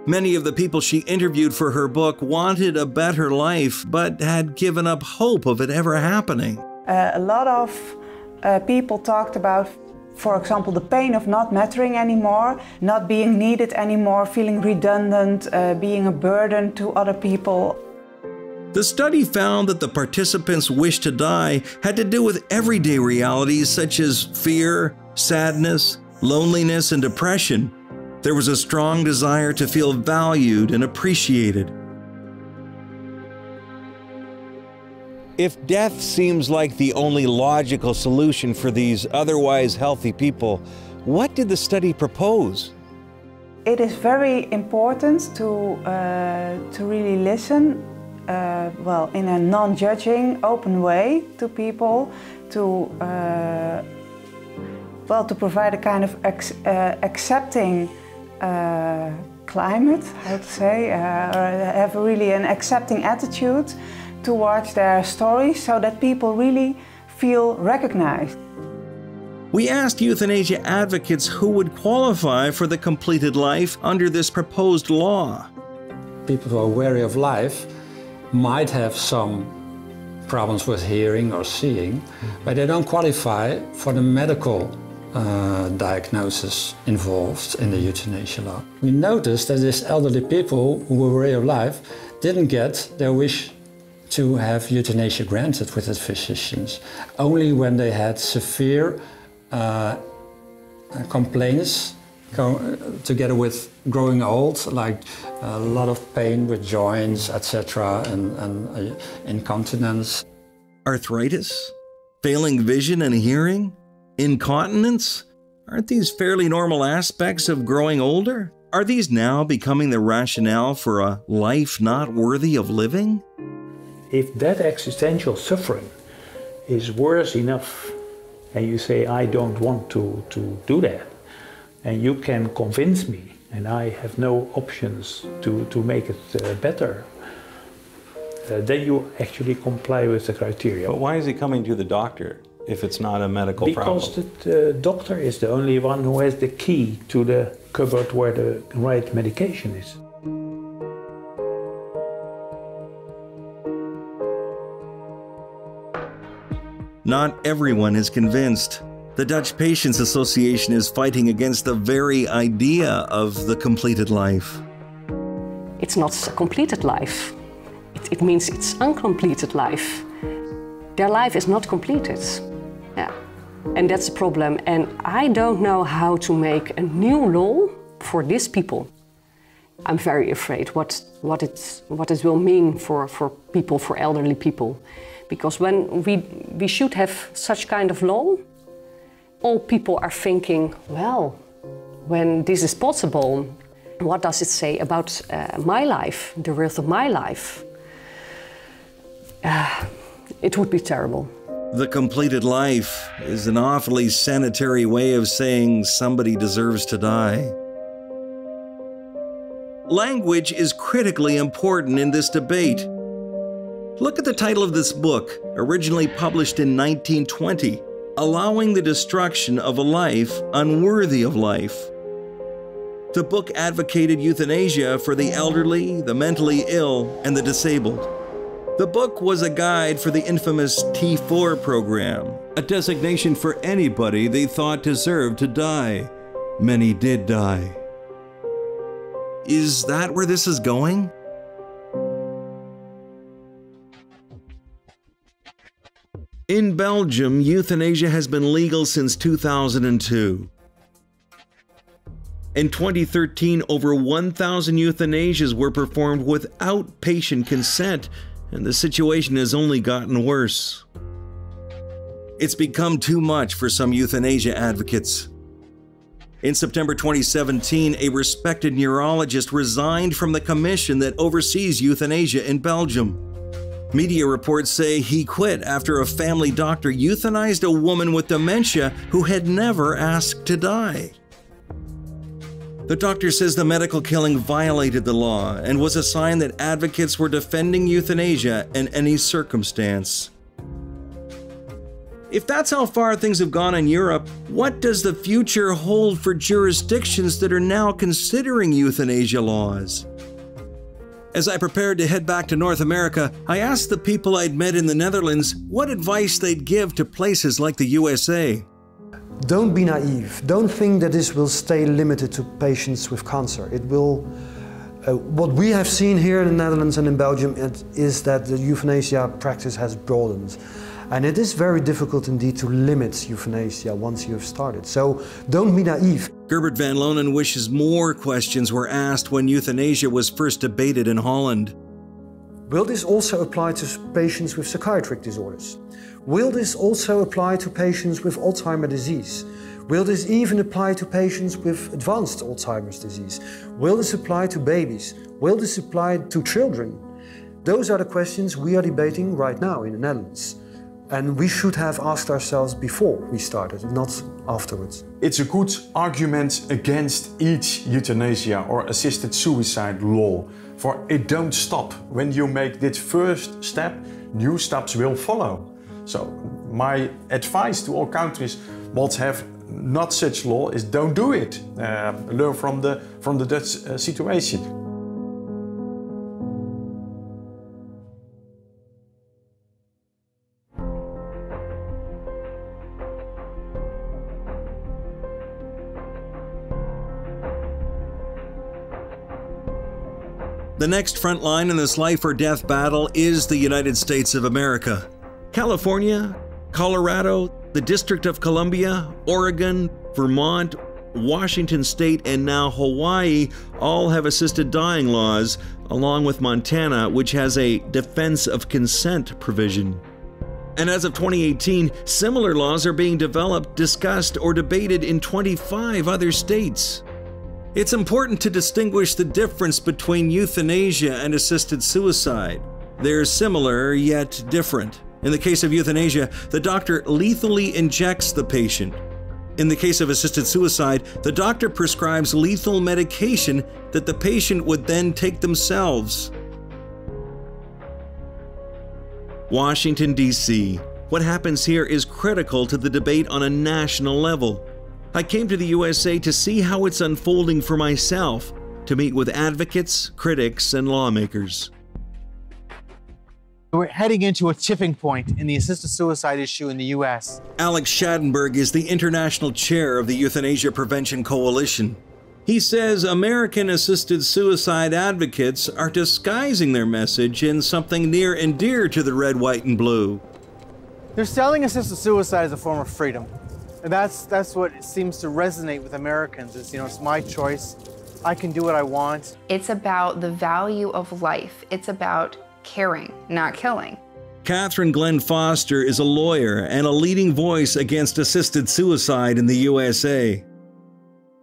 Many of the people she interviewed for her book wanted a better life, but had given up hope of it ever happening. A lot of people talked about, for example, the pain of not mattering anymore, not being needed anymore, feeling redundant, being a burden to other people. The study found that the participants' wish to die had to do with everyday realities such as fear, sadness, loneliness, and depression. There was a strong desire to feel valued and appreciated. If death seems like the only logical solution for these otherwise healthy people, What did the study propose? It is very important to really listen, well, in a non-judging, open way to people, to provide a kind of accepting climate, I would say, or have really an accepting attitude towards their stories, so that people really feel recognized. We asked euthanasia advocates who would qualify for the completed life under this proposed law. People who are wary of life might have some problems with hearing or seeing, but they don't qualify for the medical diagnosis involved in the euthanasia law. We noticed that these elderly people who were wary of life didn't get their wish to have euthanasia granted with the physicians, only when they had severe complaints together with growing old, like a lot of pain with joints, etc., and incontinence. Arthritis? Failing vision and hearing? Incontinence? Aren't these fairly normal aspects of growing older? Are these now becoming the rationale for a life not worthy of living? If that existential suffering is worse enough, and you say, I don't want to do that, and you can convince me, and I have no options to make it better, then you actually comply with the criteria. But why is he coming to the doctor if it's not a medical problem? Because the doctor is the only one who has the key to the cupboard where the right medication is. Not everyone is convinced. The Dutch Patients Association is fighting against the very idea of the completed life. It's not a completed life. It means it's uncompleted life. Their life is not completed. Yeah. And that's a problem. And I don't know how to make a new law for these people. I'm very afraid what it will mean for people, for elderly people. Because when we should have such kind of law, all people are thinking, well, when this is possible, what does it say about my life, the worth of my life? It would be terrible. The completed life is an awfully sanitary way of saying somebody deserves to die. Language is critically important in this debate. Look at the title of this book, originally published in 1920, Allowing the Destruction of a Life Unworthy of Life. The book advocated euthanasia for the elderly, the mentally ill, and the disabled. The book was a guide for the infamous T4 program, a designation for anybody they thought deserved to die. Many did die. Is that where this is going? In Belgium, euthanasia has been legal since 2002. In 2013, over 1,000 euthanasias were performed without patient consent, and the situation has only gotten worse. It's become too much for some euthanasia advocates. In September 2017, a respected neurologist resigned from the commission that oversees euthanasia in Belgium. Media reports say he quit after a family doctor euthanized a woman with dementia who had never asked to die. The doctor says the medical killing violated the law and was a sign that advocates were defending euthanasia in any circumstance. If that's how far things have gone in Europe, what does the future hold for jurisdictions that are now considering euthanasia laws? As I prepared to head back to North America, I asked the people I'd met in the Netherlands what advice they'd give to places like the USA. Don't be naive. Don't think that this will stay limited to patients with cancer. It will. What we have seen here in the Netherlands and in Belgium is that the euthanasia practice has broadened. And it is very difficult indeed to limit euthanasia once you have started. So don't be naive. Gerbert van Loenen wishes more questions were asked when euthanasia was first debated in Holland. Will this also apply to patients with psychiatric disorders? Will this also apply to patients with Alzheimer's disease? Will this even apply to patients with advanced Alzheimer's disease? Will this apply to babies? Will this apply to children? Those are the questions we are debating right now in the Netherlands. And we should have asked ourselves before we started, not afterwards. It's a good argument against each euthanasia or assisted suicide law, for it don't stop. When you make this first step, new steps will follow. So my advice to all countries that have not such law is don't do it. Learn from the Dutch situation. The next front line in this life or death battle is the United States of America. California, Colorado, the District of Columbia, Oregon, Vermont, Washington State, and now Hawaii all have assisted dying laws, along with Montana, which has a defense of consent provision. And as of 2018, similar laws are being developed, discussed, or debated in 25 other states. It's important to distinguish the difference between euthanasia and assisted suicide. They're similar, yet different. In the case of euthanasia, the doctor lethally injects the patient. In the case of assisted suicide, the doctor prescribes lethal medication that the patient would then take themselves. Washington, D.C. What happens here is critical to the debate on a national level. I came to the USA to see how it's unfolding for myself, to meet with advocates, critics, and lawmakers. We're heading into a tipping point in the assisted suicide issue in the US. Alex Schadenberg is the international chair of the Euthanasia Prevention Coalition. He says American assisted suicide advocates are disguising their message in something near and dear to the red, white, and blue. They're selling assisted suicide as a form of freedom. And that's what seems to resonate with Americans. It's, you know, it's my choice. I can do what I want. It's about the value of life. It's about caring, not killing. Katherine Glenn Foster is a lawyer and a leading voice against assisted suicide in the USA.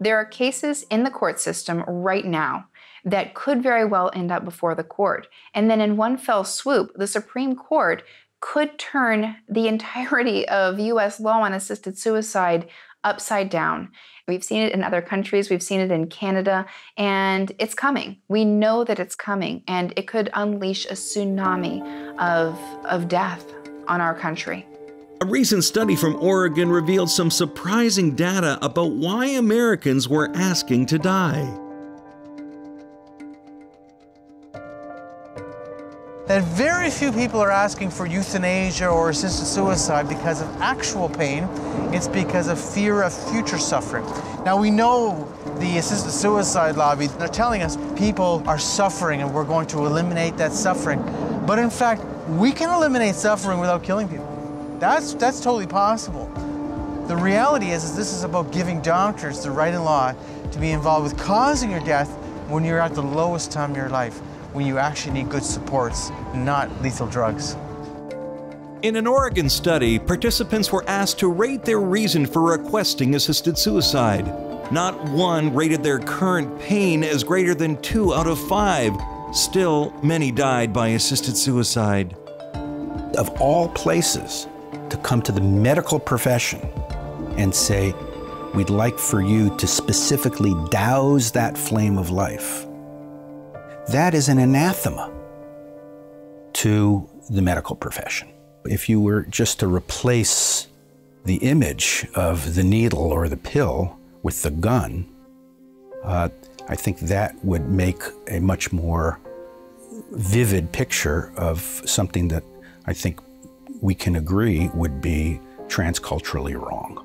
There are cases in the court system right now that could very well end up before the court. And then in one fell swoop, the Supreme Court could turn the entirety of U.S. law on assisted suicide upside down. We've seen it in other countries, we've seen it in Canada, and it's coming. We know that it's coming, and it could unleash a tsunami of death on our country. A recent study from Oregon revealed some surprising data about why Americans were asking to die. That very few people are asking for euthanasia or assisted suicide because of actual pain. It's because of fear of future suffering. Now, we know the assisted suicide lobby, they're telling us people are suffering and we're going to eliminate that suffering. But in fact, we can eliminate suffering without killing people. That's totally possible. The reality is this is about giving doctors the right in law to be involved with causing your death when you're at the lowest time of your life, when you actually need good supports, not lethal drugs. In an Oregon study, participants were asked to rate their reason for requesting assisted suicide. Not one rated their current pain as greater than 2 out of 5. Still, many died by assisted suicide. Of all places, to come to the medical profession and say, we'd like for you to specifically douse that flame of life. That is an anathema to the medical profession. If you were just to replace the image of the needle or the pill with the gun, I think that would make a much more vivid picture of something that I think we can agree would be transculturally wrong.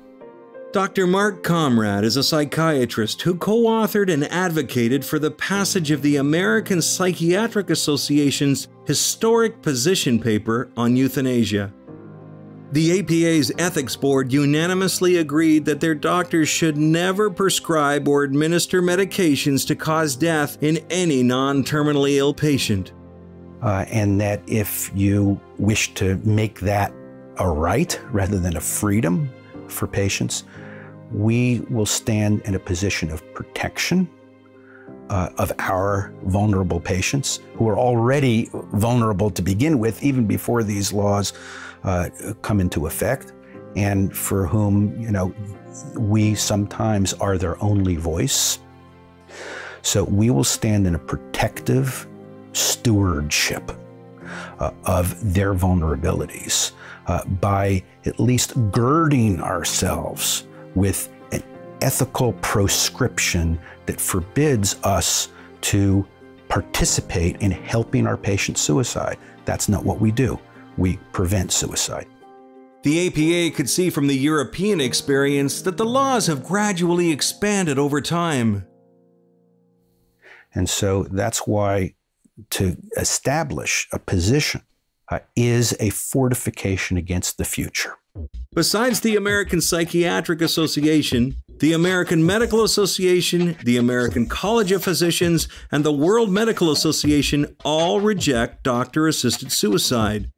Dr. Mark Komrad is a psychiatrist who co-authored and advocated for the passage of the American Psychiatric Association's historic position paper on euthanasia. The APA's ethics board unanimously agreed that their doctors should never prescribe or administer medications to cause death in any non-terminally ill patient. And that if you wish to make that a right rather than a freedom for patients, we will stand in a position of protection of our vulnerable patients who are already vulnerable to begin with, even before these laws come into effect, and for whom, you know, we sometimes are their only voice. So we will stand in a protective stewardship of their vulnerabilities by at least girding ourselves with an ethical proscription that forbids us to participate in helping our patients suicide. That's not what we do. We prevent suicide. The APA could see from the European experience that the laws have gradually expanded over time. And so that's why to establish a position is a fortification against the future. Besides the American Psychiatric Association, the American Medical Association, the American College of Physicians, and the World Medical Association all reject doctor-assisted suicide.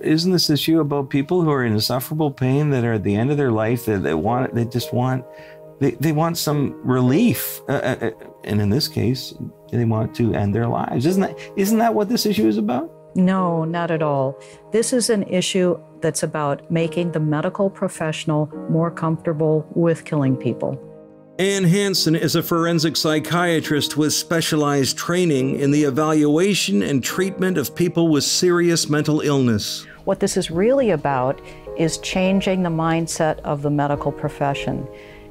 Isn't this issue about people who are in insufferable pain, that are at the end of their life, that they want some relief, and in this case, they want to end their lives? Isn't that what this issue is about? No, not at all. This is an issue that's about making the medical professional more comfortable with killing people. Anne Hansen is a forensic psychiatrist with specialized training in the evaluation and treatment of people with serious mental illness. What this is really about is changing the mindset of the medical profession.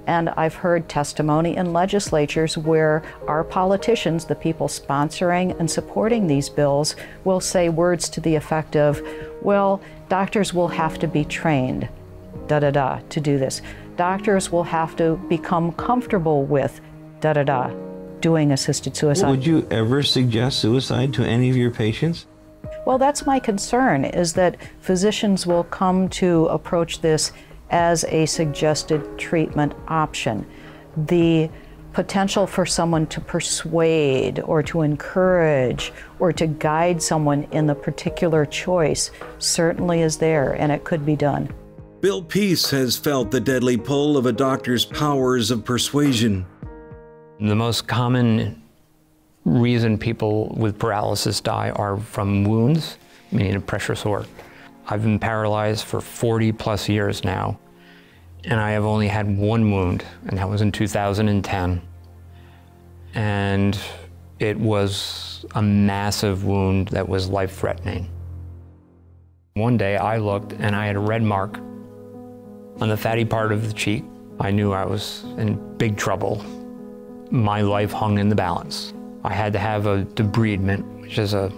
And I've heard testimony in legislatures where our politicians, the people sponsoring and supporting these bills, will say words to the effect of, well, doctors will have to be trained, da-da-da, to do this. Doctors will have to become comfortable with, da-da-da, doing assisted suicide. Would you ever suggest suicide to any of your patients? Well, that's my concern, is that physicians will come to approach this as a suggested treatment option. The potential for someone to persuade or to encourage or to guide someone in the particular choice certainly is there, and it could be done. Bill Peace has felt the deadly pull of a doctor's powers of persuasion. The most common reason people with paralysis die are from wounds, meaning a pressure sore. I've been paralyzed for 40 plus years now, and I have only had one wound, and that was in 2010. And it was a massive wound that was life-threatening. One day I looked and I had a red mark on the fatty part of the cheek. I knew I was in big trouble. My life hung in the balance. I had to have a debridement, which is a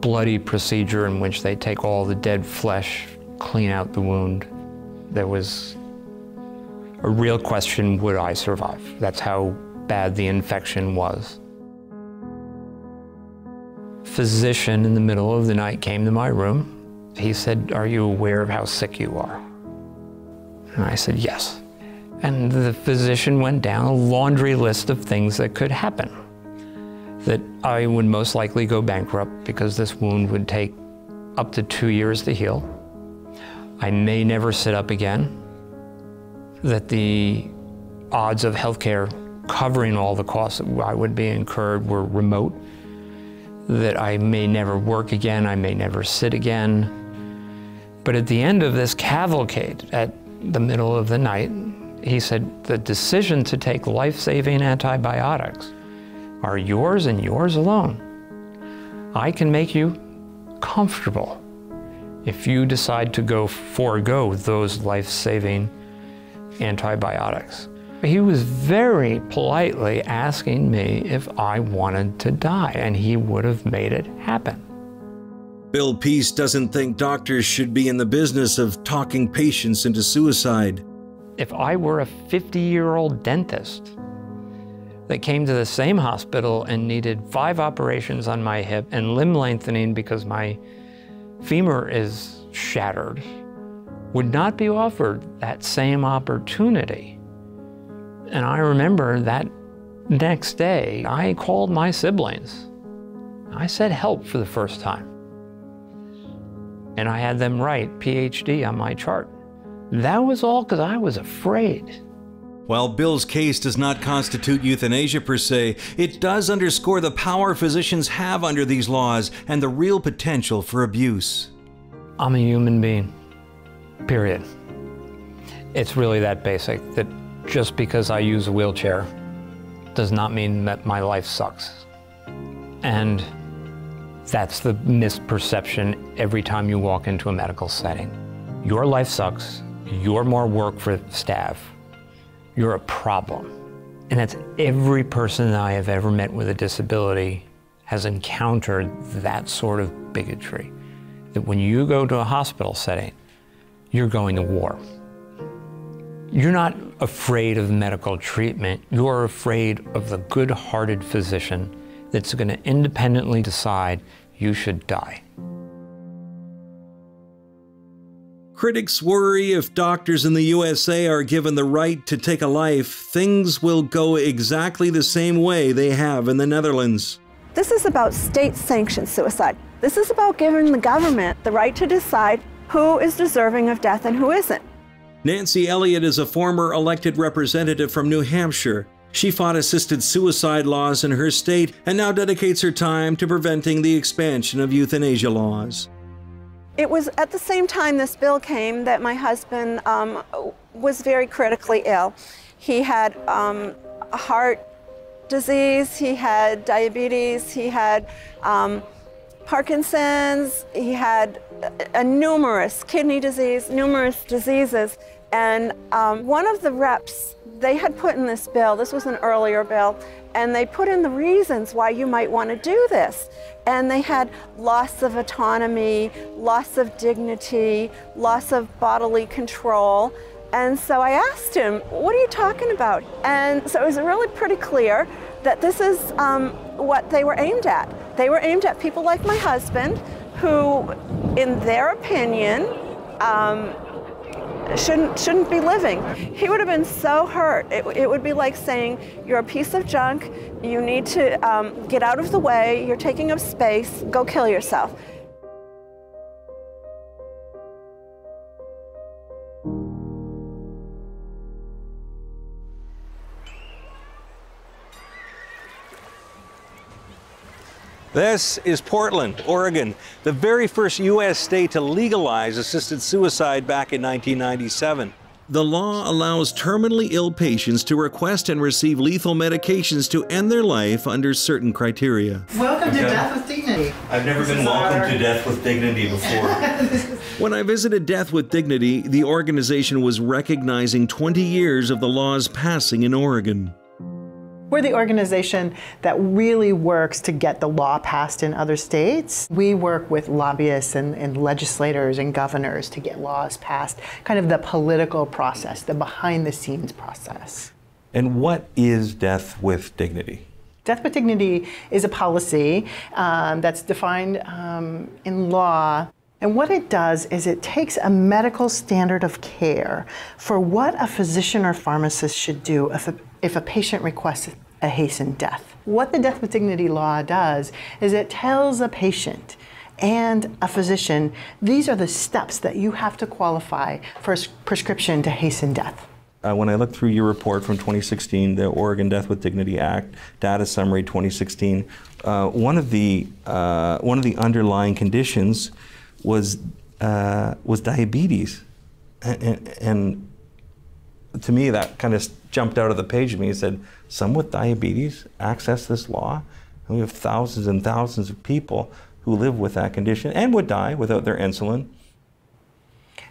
bloody procedure in which they take all the dead flesh, clean out the wound. There was a real question, would I survive? That's how bad the infection was. Physician in the middle of the night came to my room. He said, are you aware of how sick you are? And I said, yes. And the physician went down a laundry list of things that could happen. That I would most likely go bankrupt because this wound would take up to 2 years to heal. I may never sit up again. That the odds of healthcare covering all the costs that I would be incurred were remote. That I may never work again, I may never sit again. But at the end of this cavalcade, at the middle of the night, he said, the decision to take life-saving antibiotics are yours and yours alone. I can make you comfortable if you decide to forego those life-saving antibiotics. He was very politely asking me if I wanted to die, and he would have made it happen. Bill Peace doesn't think doctors should be in the business of talking patients into suicide. If I were a 50-year-old dentist that came to the same hospital and needed 5 operations on my hip and limb lengthening because my femur is shattered, would not be offered that same opportunity. And I remember that next day, I called my siblings. I said help for the first time. And I had them write PhD on my chart. That was all because I was afraid. While Bill's case does not constitute euthanasia per se, it does underscore the power physicians have under these laws and the real potential for abuse. I'm a human being, period. It's really that basic, that just because I use a wheelchair does not mean that my life sucks. And that's the misperception every time you walk into a medical setting. Your life sucks, you're more work for staff, you're a problem. And that's every person that I have ever met with a disability has encountered that sort of bigotry. That when you go to a hospital setting, you're going to war. You're not afraid of medical treatment, you're afraid of the good-hearted physician that's going to independently decide you should die. Critics worry if doctors in the USA are given the right to take a life, things will go exactly the same way they have in the Netherlands. This is about state-sanctioned suicide. This is about giving the government the right to decide who is deserving of death and who isn't. Nancy Elliott is a former elected representative from New Hampshire. She fought assisted suicide laws in her state and now dedicates her time to preventing the expansion of euthanasia laws. It was at the same time this bill came that my husband was very critically ill. He had heart disease, he had diabetes, he had Parkinson's, he had a numerous kidney disease, numerous diseases. And one of the reps, they had put in this bill, this was an earlier bill, and they put in the reasons why you might want to do this. And they had loss of autonomy, loss of dignity, loss of bodily control. And so I asked him, what are you talking about? And so it was really pretty clear that this is what they were aimed at. They were aimed at people like my husband, who, in their opinion, shouldn't be living. He would have been so hurt. It would be like saying, you're a piece of junk, you need to get out of the way, you're taking up space, go kill yourself. This is Portland, Oregon, the very first U.S. state to legalize assisted suicide back in 1997. The law allows terminally ill patients to request and receive lethal medications to end their life under certain criteria. Welcome to Death with Dignity. I've never been welcomed to Death with Dignity before. When I visited Death with Dignity, the organization was recognizing 20 years of the law's passing in Oregon. We're the organization that really works to get the law passed in other states. We work with lobbyists and legislators and governors to get laws passed, kind of the political process, the behind-the-scenes process. And what is Death with Dignity? Death with Dignity is a policy that's defined in law. And what it does is it takes a medical standard of care for what a physician or pharmacist should do if a patient requests a hastened death. What the Death with Dignity law does is it tells a patient and a physician, these are the steps that you have to qualify for a prescription to hasten death. When I looked through your report from 2016, the Oregon Death with Dignity Act, data summary 2016, one of the underlying conditions was diabetes. And to me, that kind of jumped out of the page at me and said, some with diabetes access this law, and we have thousands and thousands of people who live with that condition and would die without their insulin.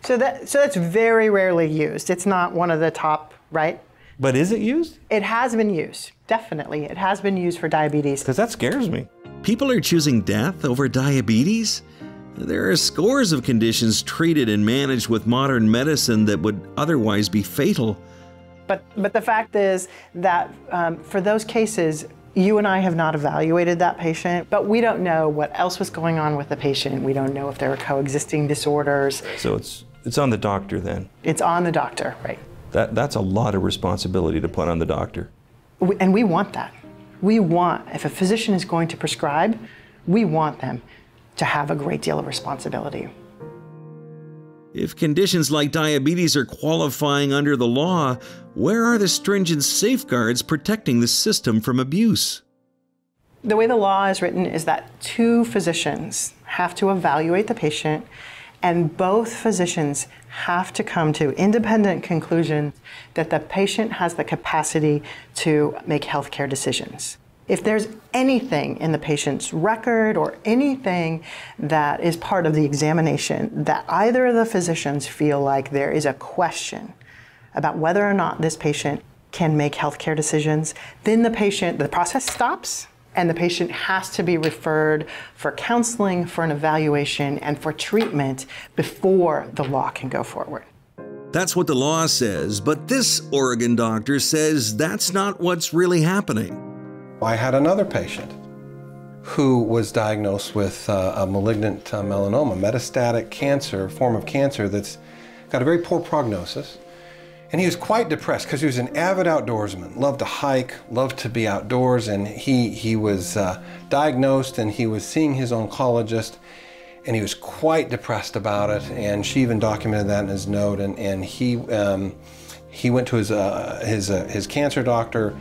So that's very rarely used. It's not one of the top, right? But is it used? It has been used, definitely. It has been used for diabetes. Because that scares me. People are choosing death over diabetes? There are scores of conditions treated and managed with modern medicine that would otherwise be fatal. But the fact is that for those cases, you and I have not evaluated that patient, but we don't know what else was going on with the patient. We don't know if there were coexisting disorders. So it's on the doctor then? It's on the doctor, right. That's a lot of responsibility to put on the doctor. And we want that. We want, if a physician is going to prescribe, we want them to have a great deal of responsibility. If conditions like diabetes are qualifying under the law, where are the stringent safeguards protecting the system from abuse? The way the law is written is that two physicians have to evaluate the patient, and both physicians have to come to independent conclusions that the patient has the capacity to make healthcare decisions. If there's anything in the patient's record or anything that is part of the examination that either of the physicians feel like there is a question about whether or not this patient can make healthcare decisions, then the process stops and the patient has to be referred for counseling, for an evaluation, and for treatment before the law can go forward. That's what the law says, but this Oregon doctor says that's not what's really happening. I had another patient who was diagnosed with a malignant melanoma, metastatic cancer, form of cancer that's got a very poor prognosis. And he was quite depressed because he was an avid outdoorsman, loved to hike, loved to be outdoors, and he was diagnosed and he was seeing his oncologist, and he was quite depressed about it, and she even documented that in his note, and he went to his cancer doctor.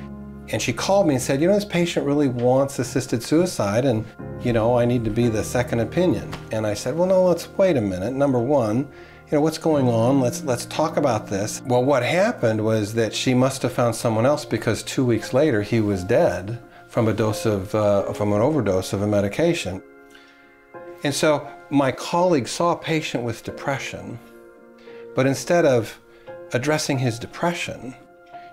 And she called me and said, you know, this patient really wants assisted suicide and, you know, I need to be the second opinion. And I said, well, no, let's wait a minute. Number one, you know, what's going on? Let's talk about this. Well, what happened was that she must have found someone else, because 2 weeks later he was dead from a dose of, from an overdose of a medication. And so my colleague saw a patient with depression, but instead of addressing his depression,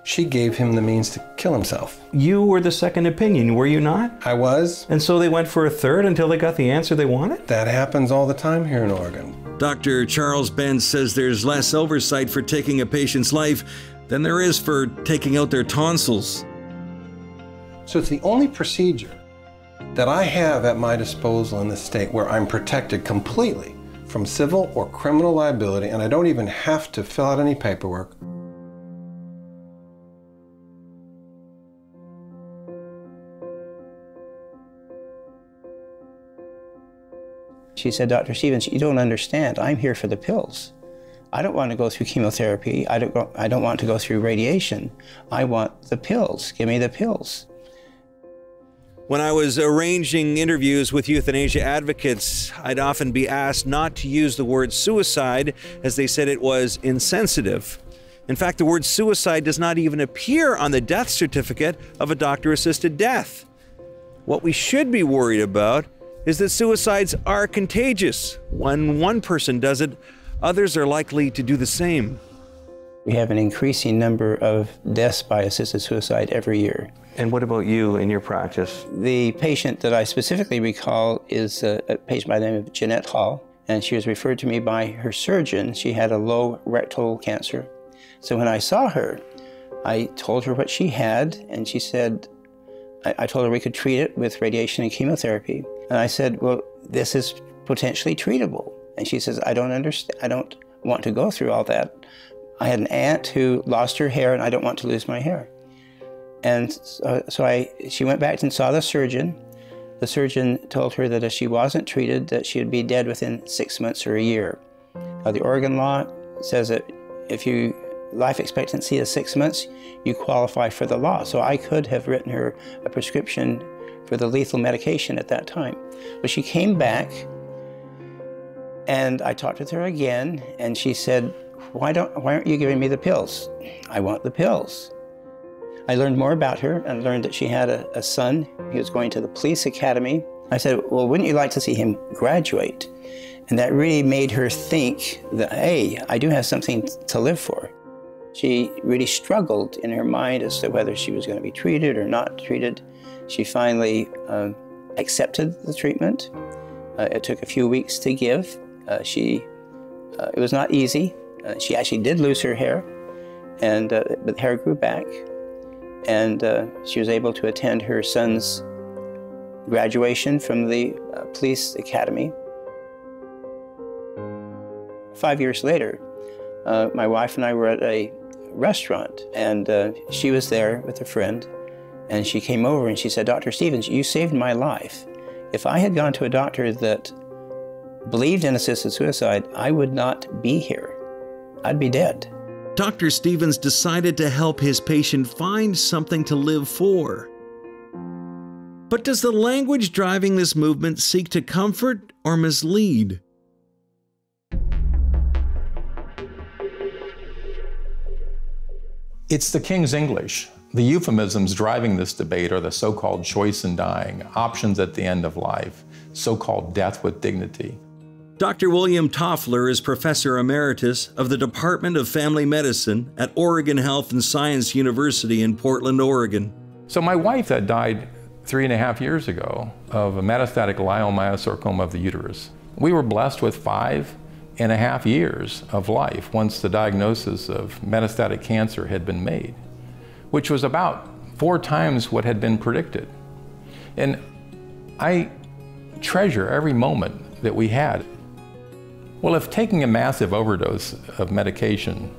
she gave him the means to kill himself. You were the second opinion, were you not? I was. And so they went for a third until they got the answer they wanted? That happens all the time here in Oregon. Dr. Charles Benz says there's less oversight for taking a patient's life than there is for taking out their tonsils. So it's the only procedure that I have at my disposal in this state where I'm protected completely from civil or criminal liability, and I don't even have to fill out any paperwork. She said, Dr. Stevens, you don't understand. I'm here for the pills. I don't want to go through chemotherapy. I don't want to go through radiation. I want the pills. Give me the pills. When I was arranging interviews with euthanasia advocates, I'd often be asked not to use the word suicide, as they said it was insensitive. In fact, the word suicide does not even appear on the death certificate of a doctor-assisted death. What we should be worried about is that suicides are contagious. When one person does it, others are likely to do the same. We have an increasing number of deaths by assisted suicide every year. And what about you in your practice? The patient that I specifically recall is a patient by the name of Jeanette Hall, and she was referred to me by her surgeon. She had a low rectal cancer. So when I saw her, I told her what she had, and she said, I told her we could treat it with radiation and chemotherapy. And I said, well, this is potentially treatable. And she says, I don't understand. I don't want to go through all that. I had an aunt who lost her hair, and I don't want to lose my hair. And so she went back and saw the surgeon. The surgeon told her that if she wasn't treated, that she would be dead within 6 months or a year. The Oregon law says that if you life expectancy is 6 months, you qualify for the law. So I could have written her a prescription for the lethal medication at that time. But she came back, and I talked with her again, and she said, why aren't you giving me the pills? I want the pills. I learned more about her and learned that she had a son. He was going to the police academy. I said, well, wouldn't you like to see him graduate? And that really made her think that, hey, I do have something to live for. She really struggled in her mind as to whether she was going to be treated or not treated. She finally accepted the treatment. It took a few weeks to give. It was not easy. She actually did lose her hair, and but the hair grew back, and she was able to attend her son's graduation from the police academy. 5 years later, my wife and I were at a restaurant, and she was there with a friend. And she came over and she said, Dr. Stevens, you saved my life. If I had gone to a doctor that believed in assisted suicide, I would not be here. I'd be dead. Dr. Stevens decided to help his patient find something to live for. But does the language driving this movement seek to comfort or mislead? It's the King's English. The euphemisms driving this debate are the so-called choice in dying, options at the end of life, so-called death with dignity. Dr. William Toffler is Professor Emeritus of the Department of Family Medicine at Oregon Health and Science University in Portland, Oregon. So my wife had died 3.5 years ago of a metastatic leiomyosarcoma of the uterus. We were blessed with 5.5 years of life once the diagnosis of metastatic cancer had been made, which was about 4 times what had been predicted. And I treasure every moment that we had. Well, if taking a massive overdose of medication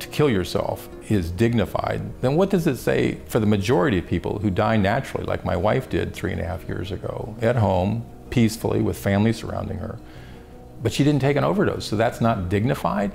to kill yourself is dignified, then what does it say for the majority of people who die naturally, like my wife did 3.5 years ago, at home, peacefully, with family surrounding her? But she didn't take an overdose, so that's not dignified?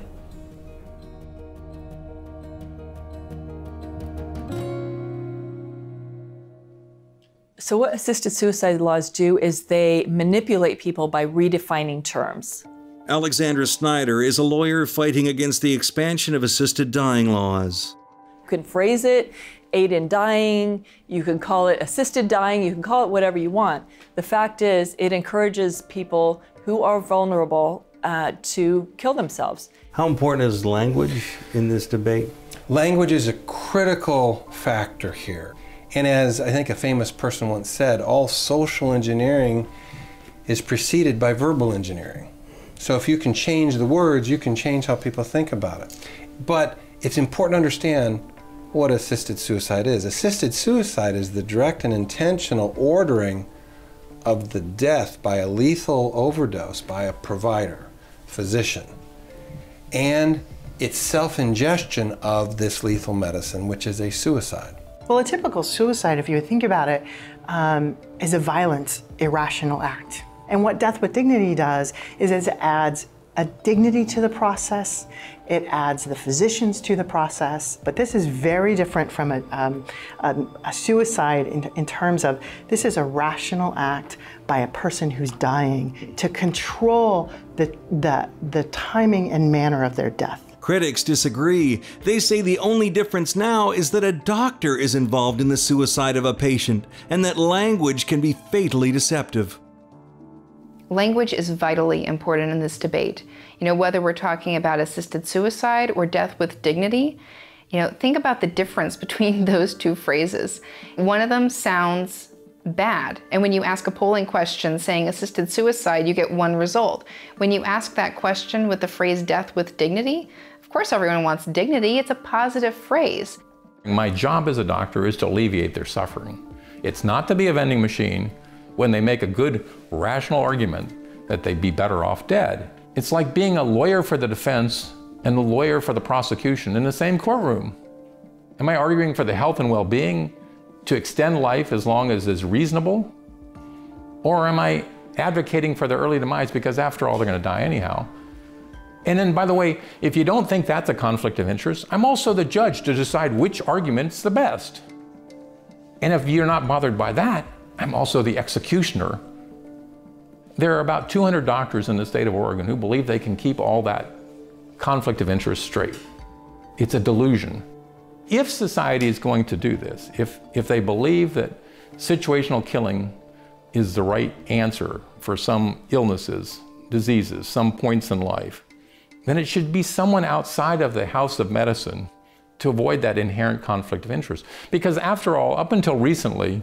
So what assisted suicide laws do is they manipulate people by redefining terms. Alexandra Snyder is a lawyer fighting against the expansion of assisted dying laws. You can phrase it, aid in dying, you can call it assisted dying, you can call it whatever you want. The fact is, it encourages people who are vulnerable to kill themselves. How important is language in this debate? Language is a critical factor here. And as I think a famous person once said, all social engineering is preceded by verbal engineering. So if you can change the words, you can change how people think about it. But it's important to understand what assisted suicide is. Assisted suicide is the direct and intentional ordering of the death by a lethal overdose by a provider, physician. And it's self-ingestion of this lethal medicine, which is a suicide. Well, a typical suicide, if you think about it, is a violent, irrational act. And what Death with Dignity does is it adds a dignity to the process, it adds the physicians to the process, but this is very different from a suicide in terms of this is a rational act by a person who's dying to control the timing and manner of their death. Critics disagree. They say the only difference now is that a doctor is involved in the suicide of a patient and that language can be fatally deceptive. Language is vitally important in this debate. You know, whether we're talking about assisted suicide or death with dignity, you know, think about the difference between those two phrases. One of them sounds bad. And when you ask a polling question saying assisted suicide, you get one result. When you ask that question with the phrase death with dignity, of course everyone wants dignity. It's a positive phrase. My job as a doctor is to alleviate their suffering. It's not to be a vending machine. When they make a good, rational argument that they'd be better off dead. It's like being a lawyer for the defense and a lawyer for the prosecution in the same courtroom. Am I arguing for the health and well-being to extend life as long as is reasonable? Or am I advocating for their early demise because after all, they're gonna die anyhow? And then, by the way, if you don't think that's a conflict of interest, I'm also the judge to decide which argument's the best. And if you're not bothered by that, I'm also the executioner. There are about 200 doctors in the state of Oregon who believe they can keep all that conflict of interest straight. It's a delusion. If society is going to do this, if they believe that situational killing is the right answer for some illnesses, diseases, some points in life, then it should be someone outside of the house of medicine to avoid that inherent conflict of interest. Because after all, up until recently,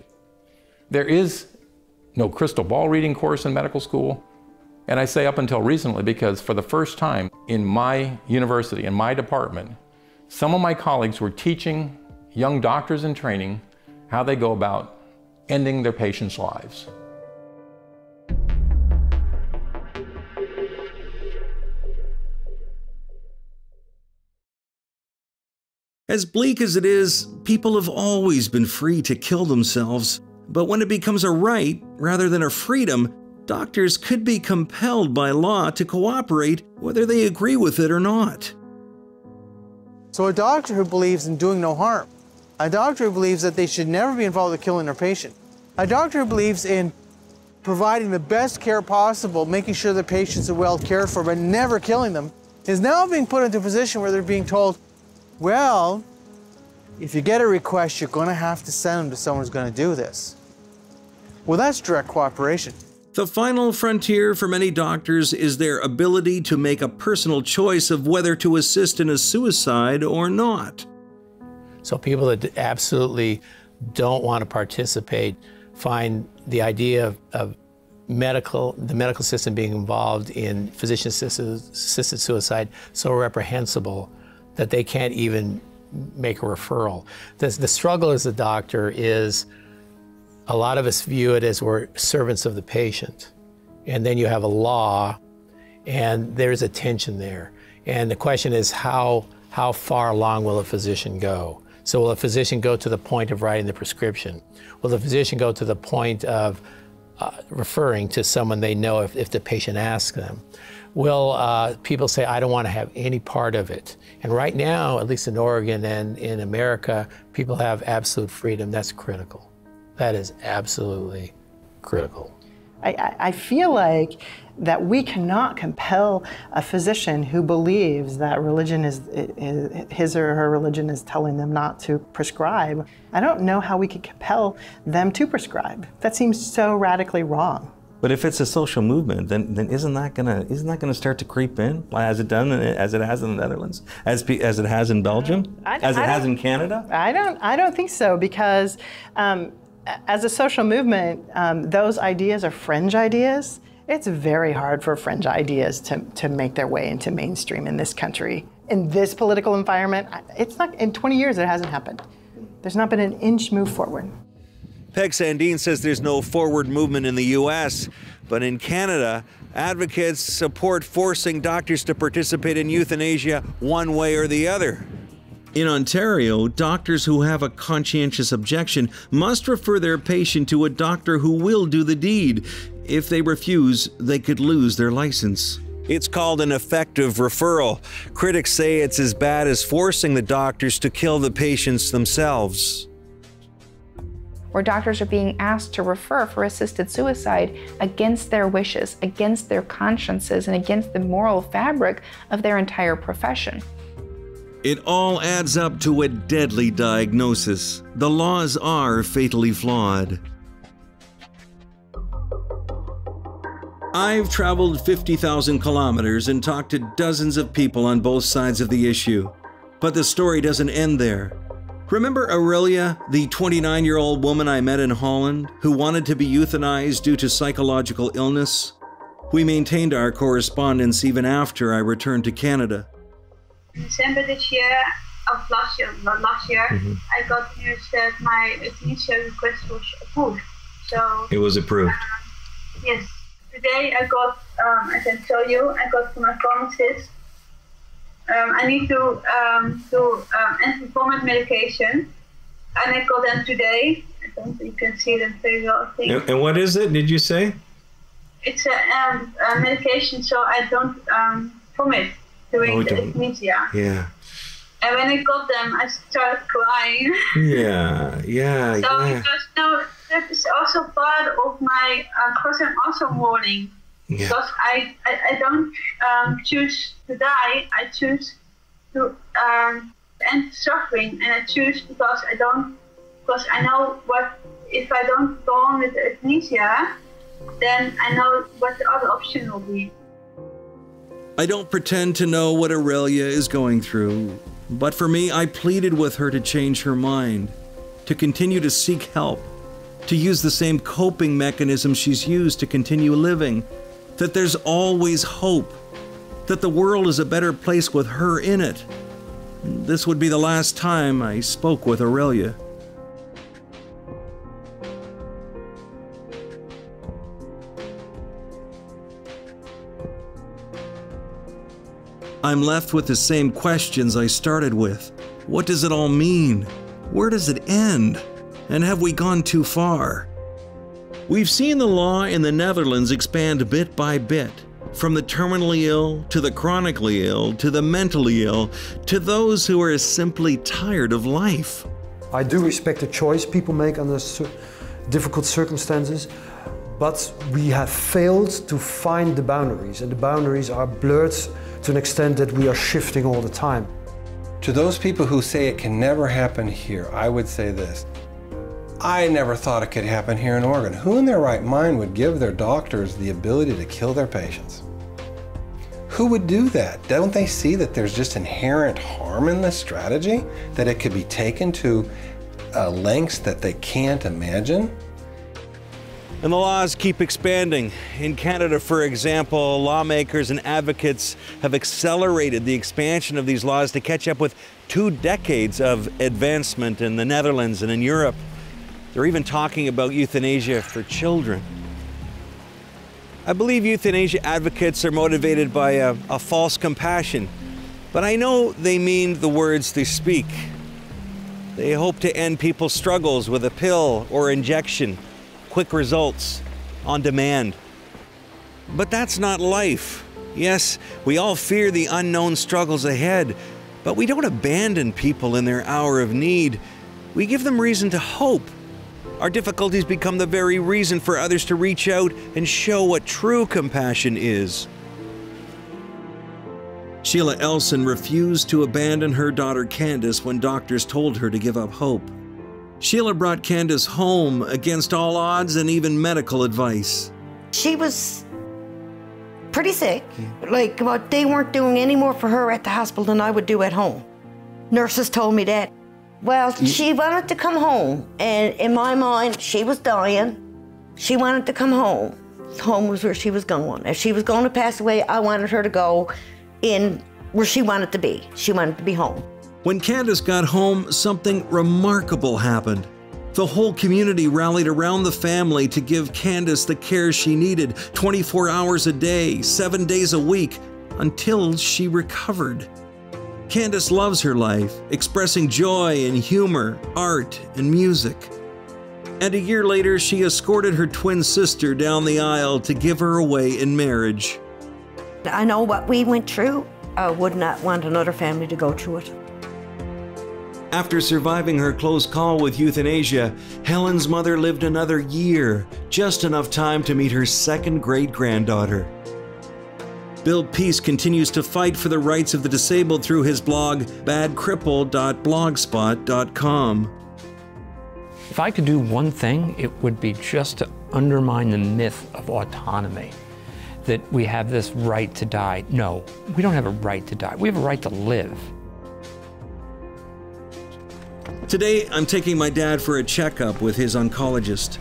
there is no crystal ball reading course in medical school. And I say up until recently because for the first time in my university, in my department, some of my colleagues were teaching young doctors in training how they go about ending their patients' lives. As bleak as it is, people have always been free to kill themselves. But when it becomes a right rather than a freedom, Doctors could be compelled by law to cooperate whether they agree with it or not. So a doctor who believes in doing no harm, a doctor who believes that they should never be involved with killing their patient, a doctor who believes in providing the best care possible, making sure their patients are well cared for, but never killing them, is now being put into a position where they're being told, well, if you get a request, you're going to have to send them to someone who's going to do this. Well, that's direct cooperation. The final frontier for many doctors is their ability to make a personal choice of whether to assist in a suicide or not. So people that absolutely don't want to participate find the idea of the medical system being involved in physician-assisted suicide so reprehensible that they can't even make a referral. The struggle as a doctor is, a lot of us view it as we're servants of the patient. And then you have a law, and there's a tension there. And the question is, how far along will a physician go? So will a physician go to the point of writing the prescription? Will the physician go to the point of referring to someone they know if the patient asks them? Will people say, I don't want to have any part of it? And right now, at least in Oregon and in America, people have absolute freedom. That's critical. That is absolutely critical. I feel like that we cannot compel a physician who believes that religion is his or her religion is telling them not to prescribe. I don't know how we could compel them to prescribe. That seems so radically wrong. But if it's a social movement, then isn't that gonna start to creep in, as it done as it has in the Netherlands, as it has in Belgium, as it has in Canada? I don't think so, because. As a social movement, those ideas are fringe ideas. It's very hard for fringe ideas to make their way into mainstream in this country. In this political environment, it's not, in 20 years it hasn't happened. There's not been an inch move forward. Peg Sandeen says there's no forward movement in the U.S., but in Canada, advocates support forcing doctors to participate in euthanasia one way or the other. In Ontario, doctors who have a conscientious objection must refer their patient to a doctor who will do the deed. If they refuse, they could lose their license. It's called an effective referral. Critics say it's as bad as forcing the doctors to kill the patients themselves. Where doctors are being asked to refer for assisted suicide against their wishes, against their consciences, and against the moral fabric of their entire profession. It all adds up to a deadly diagnosis. The laws are fatally flawed. I've traveled 50,000 kilometers and talked to dozens of people on both sides of the issue. But the story doesn't end there. Remember Aurelia, the 29-year-old woman I met in Holland who wanted to be euthanized due to psychological illness? We maintained our correspondence even after I returned to Canada. December this year, of last year, I got news that my euthanasia request was approved. So it was approved. Yes. Today I got, I can tell you, I got from my pharmacist. I need to do anti-vomit medication, and I got them today. I don't think you can see them very well, I think. And what is it? Did you say? It's a medication, so I don't vomit. Doing the euthanasia. Yeah. And when I got them, I started crying. Yeah. So it was, no, that is also part of my question, also warning. Yeah. Because I don't choose to die. I choose to end suffering, and I choose because I know what if I don't go on with the euthanasia, then I know what the other option will be. I don't pretend to know what Aurelia is going through, but for me, I pleaded with her to change her mind, to continue to seek help, to use the same coping mechanism she's used to continue living, that there's always hope, that the world is a better place with her in it. This would be the last time I spoke with Aurelia. I'm left with the same questions I started with. What does it all mean? Where does it end? And have we gone too far? We've seen the law in the Netherlands expand bit by bit, from the terminally ill, to the chronically ill, to the mentally ill, to those who are simply tired of life. I do respect the choice people make under difficult circumstances, but we have failed to find the boundaries, and the boundaries are blurred to an extent that we are shifting all the time. To those people who say it can never happen here, I would say this. I never thought it could happen here in Oregon. Who in their right mind would give their doctors the ability to kill their patients? Who would do that? Don't they see that there's just inherent harm in this strategy? That it could be taken to lengths that they can't imagine? And the laws keep expanding. In Canada, for example, lawmakers and advocates have accelerated the expansion of these laws to catch up with 2 decades of advancement in the Netherlands and in Europe. They're even talking about euthanasia for children. I believe euthanasia advocates are motivated by a false compassion, but I know they mean the words they speak. They hope to end people's struggles with a pill or injection. Quick results, on demand. But that's not life. Yes, we all fear the unknown struggles ahead, but we don't abandon people in their hour of need. We give them reason to hope. Our difficulties become the very reason for others to reach out and show what true compassion is. Sheila Elson refused to abandon her daughter Candace when doctors told her to give up hope. Sheila brought Candace home against all odds and even medical advice. She was pretty sick. Yeah. Like, but they weren't doing any more for her at the hospital than I would do at home. Nurses told me that. Well, she wanted to come home, and in my mind, she was dying. She wanted to come home. Home was where she was going. If she was going to pass away, I wanted her to go in where she wanted to be. She wanted to be home. When Candace got home, something remarkable happened. The whole community rallied around the family to give Candace the care she needed, 24 hours a day, 7 days a week, until she recovered. Candace loves her life, expressing joy and humor, art and music. And a year later, she escorted her twin sister down the aisle to give her away in marriage. I know what we went through. I would not want another family to go through it. After surviving her close call with euthanasia, Helen's mother lived another year, just enough time to meet her second great-granddaughter. Bill Peace continues to fight for the rights of the disabled through his blog, badcripple.blogspot.com. If I could do one thing, it would be just to undermine the myth of autonomy, that we have this right to die. No, we don't have a right to die. We have a right to live. Today, I'm taking my dad for a checkup with his oncologist.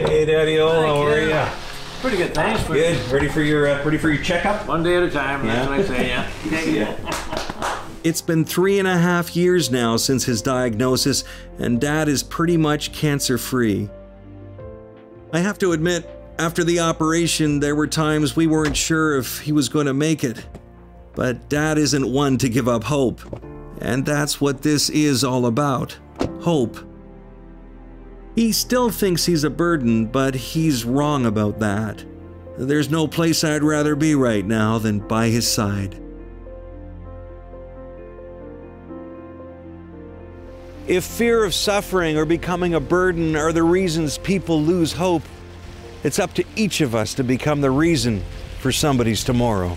Hey, Daddy-o, how are you? Pretty good, thanks. Good. Ready for your checkup? One day at a time. Yeah. That's what I say. Yeah. Yeah. It's been 3.5 years now since his diagnosis, and Dad is pretty much cancer-free. I have to admit, after the operation, there were times we weren't sure if he was going to make it. But Dad isn't one to give up hope. And that's what this is all about, hope. He still thinks he's a burden, but he's wrong about that. There's no place I'd rather be right now than by his side. If fear of suffering or becoming a burden are the reasons people lose hope, it's up to each of us to become the reason for somebody's tomorrow.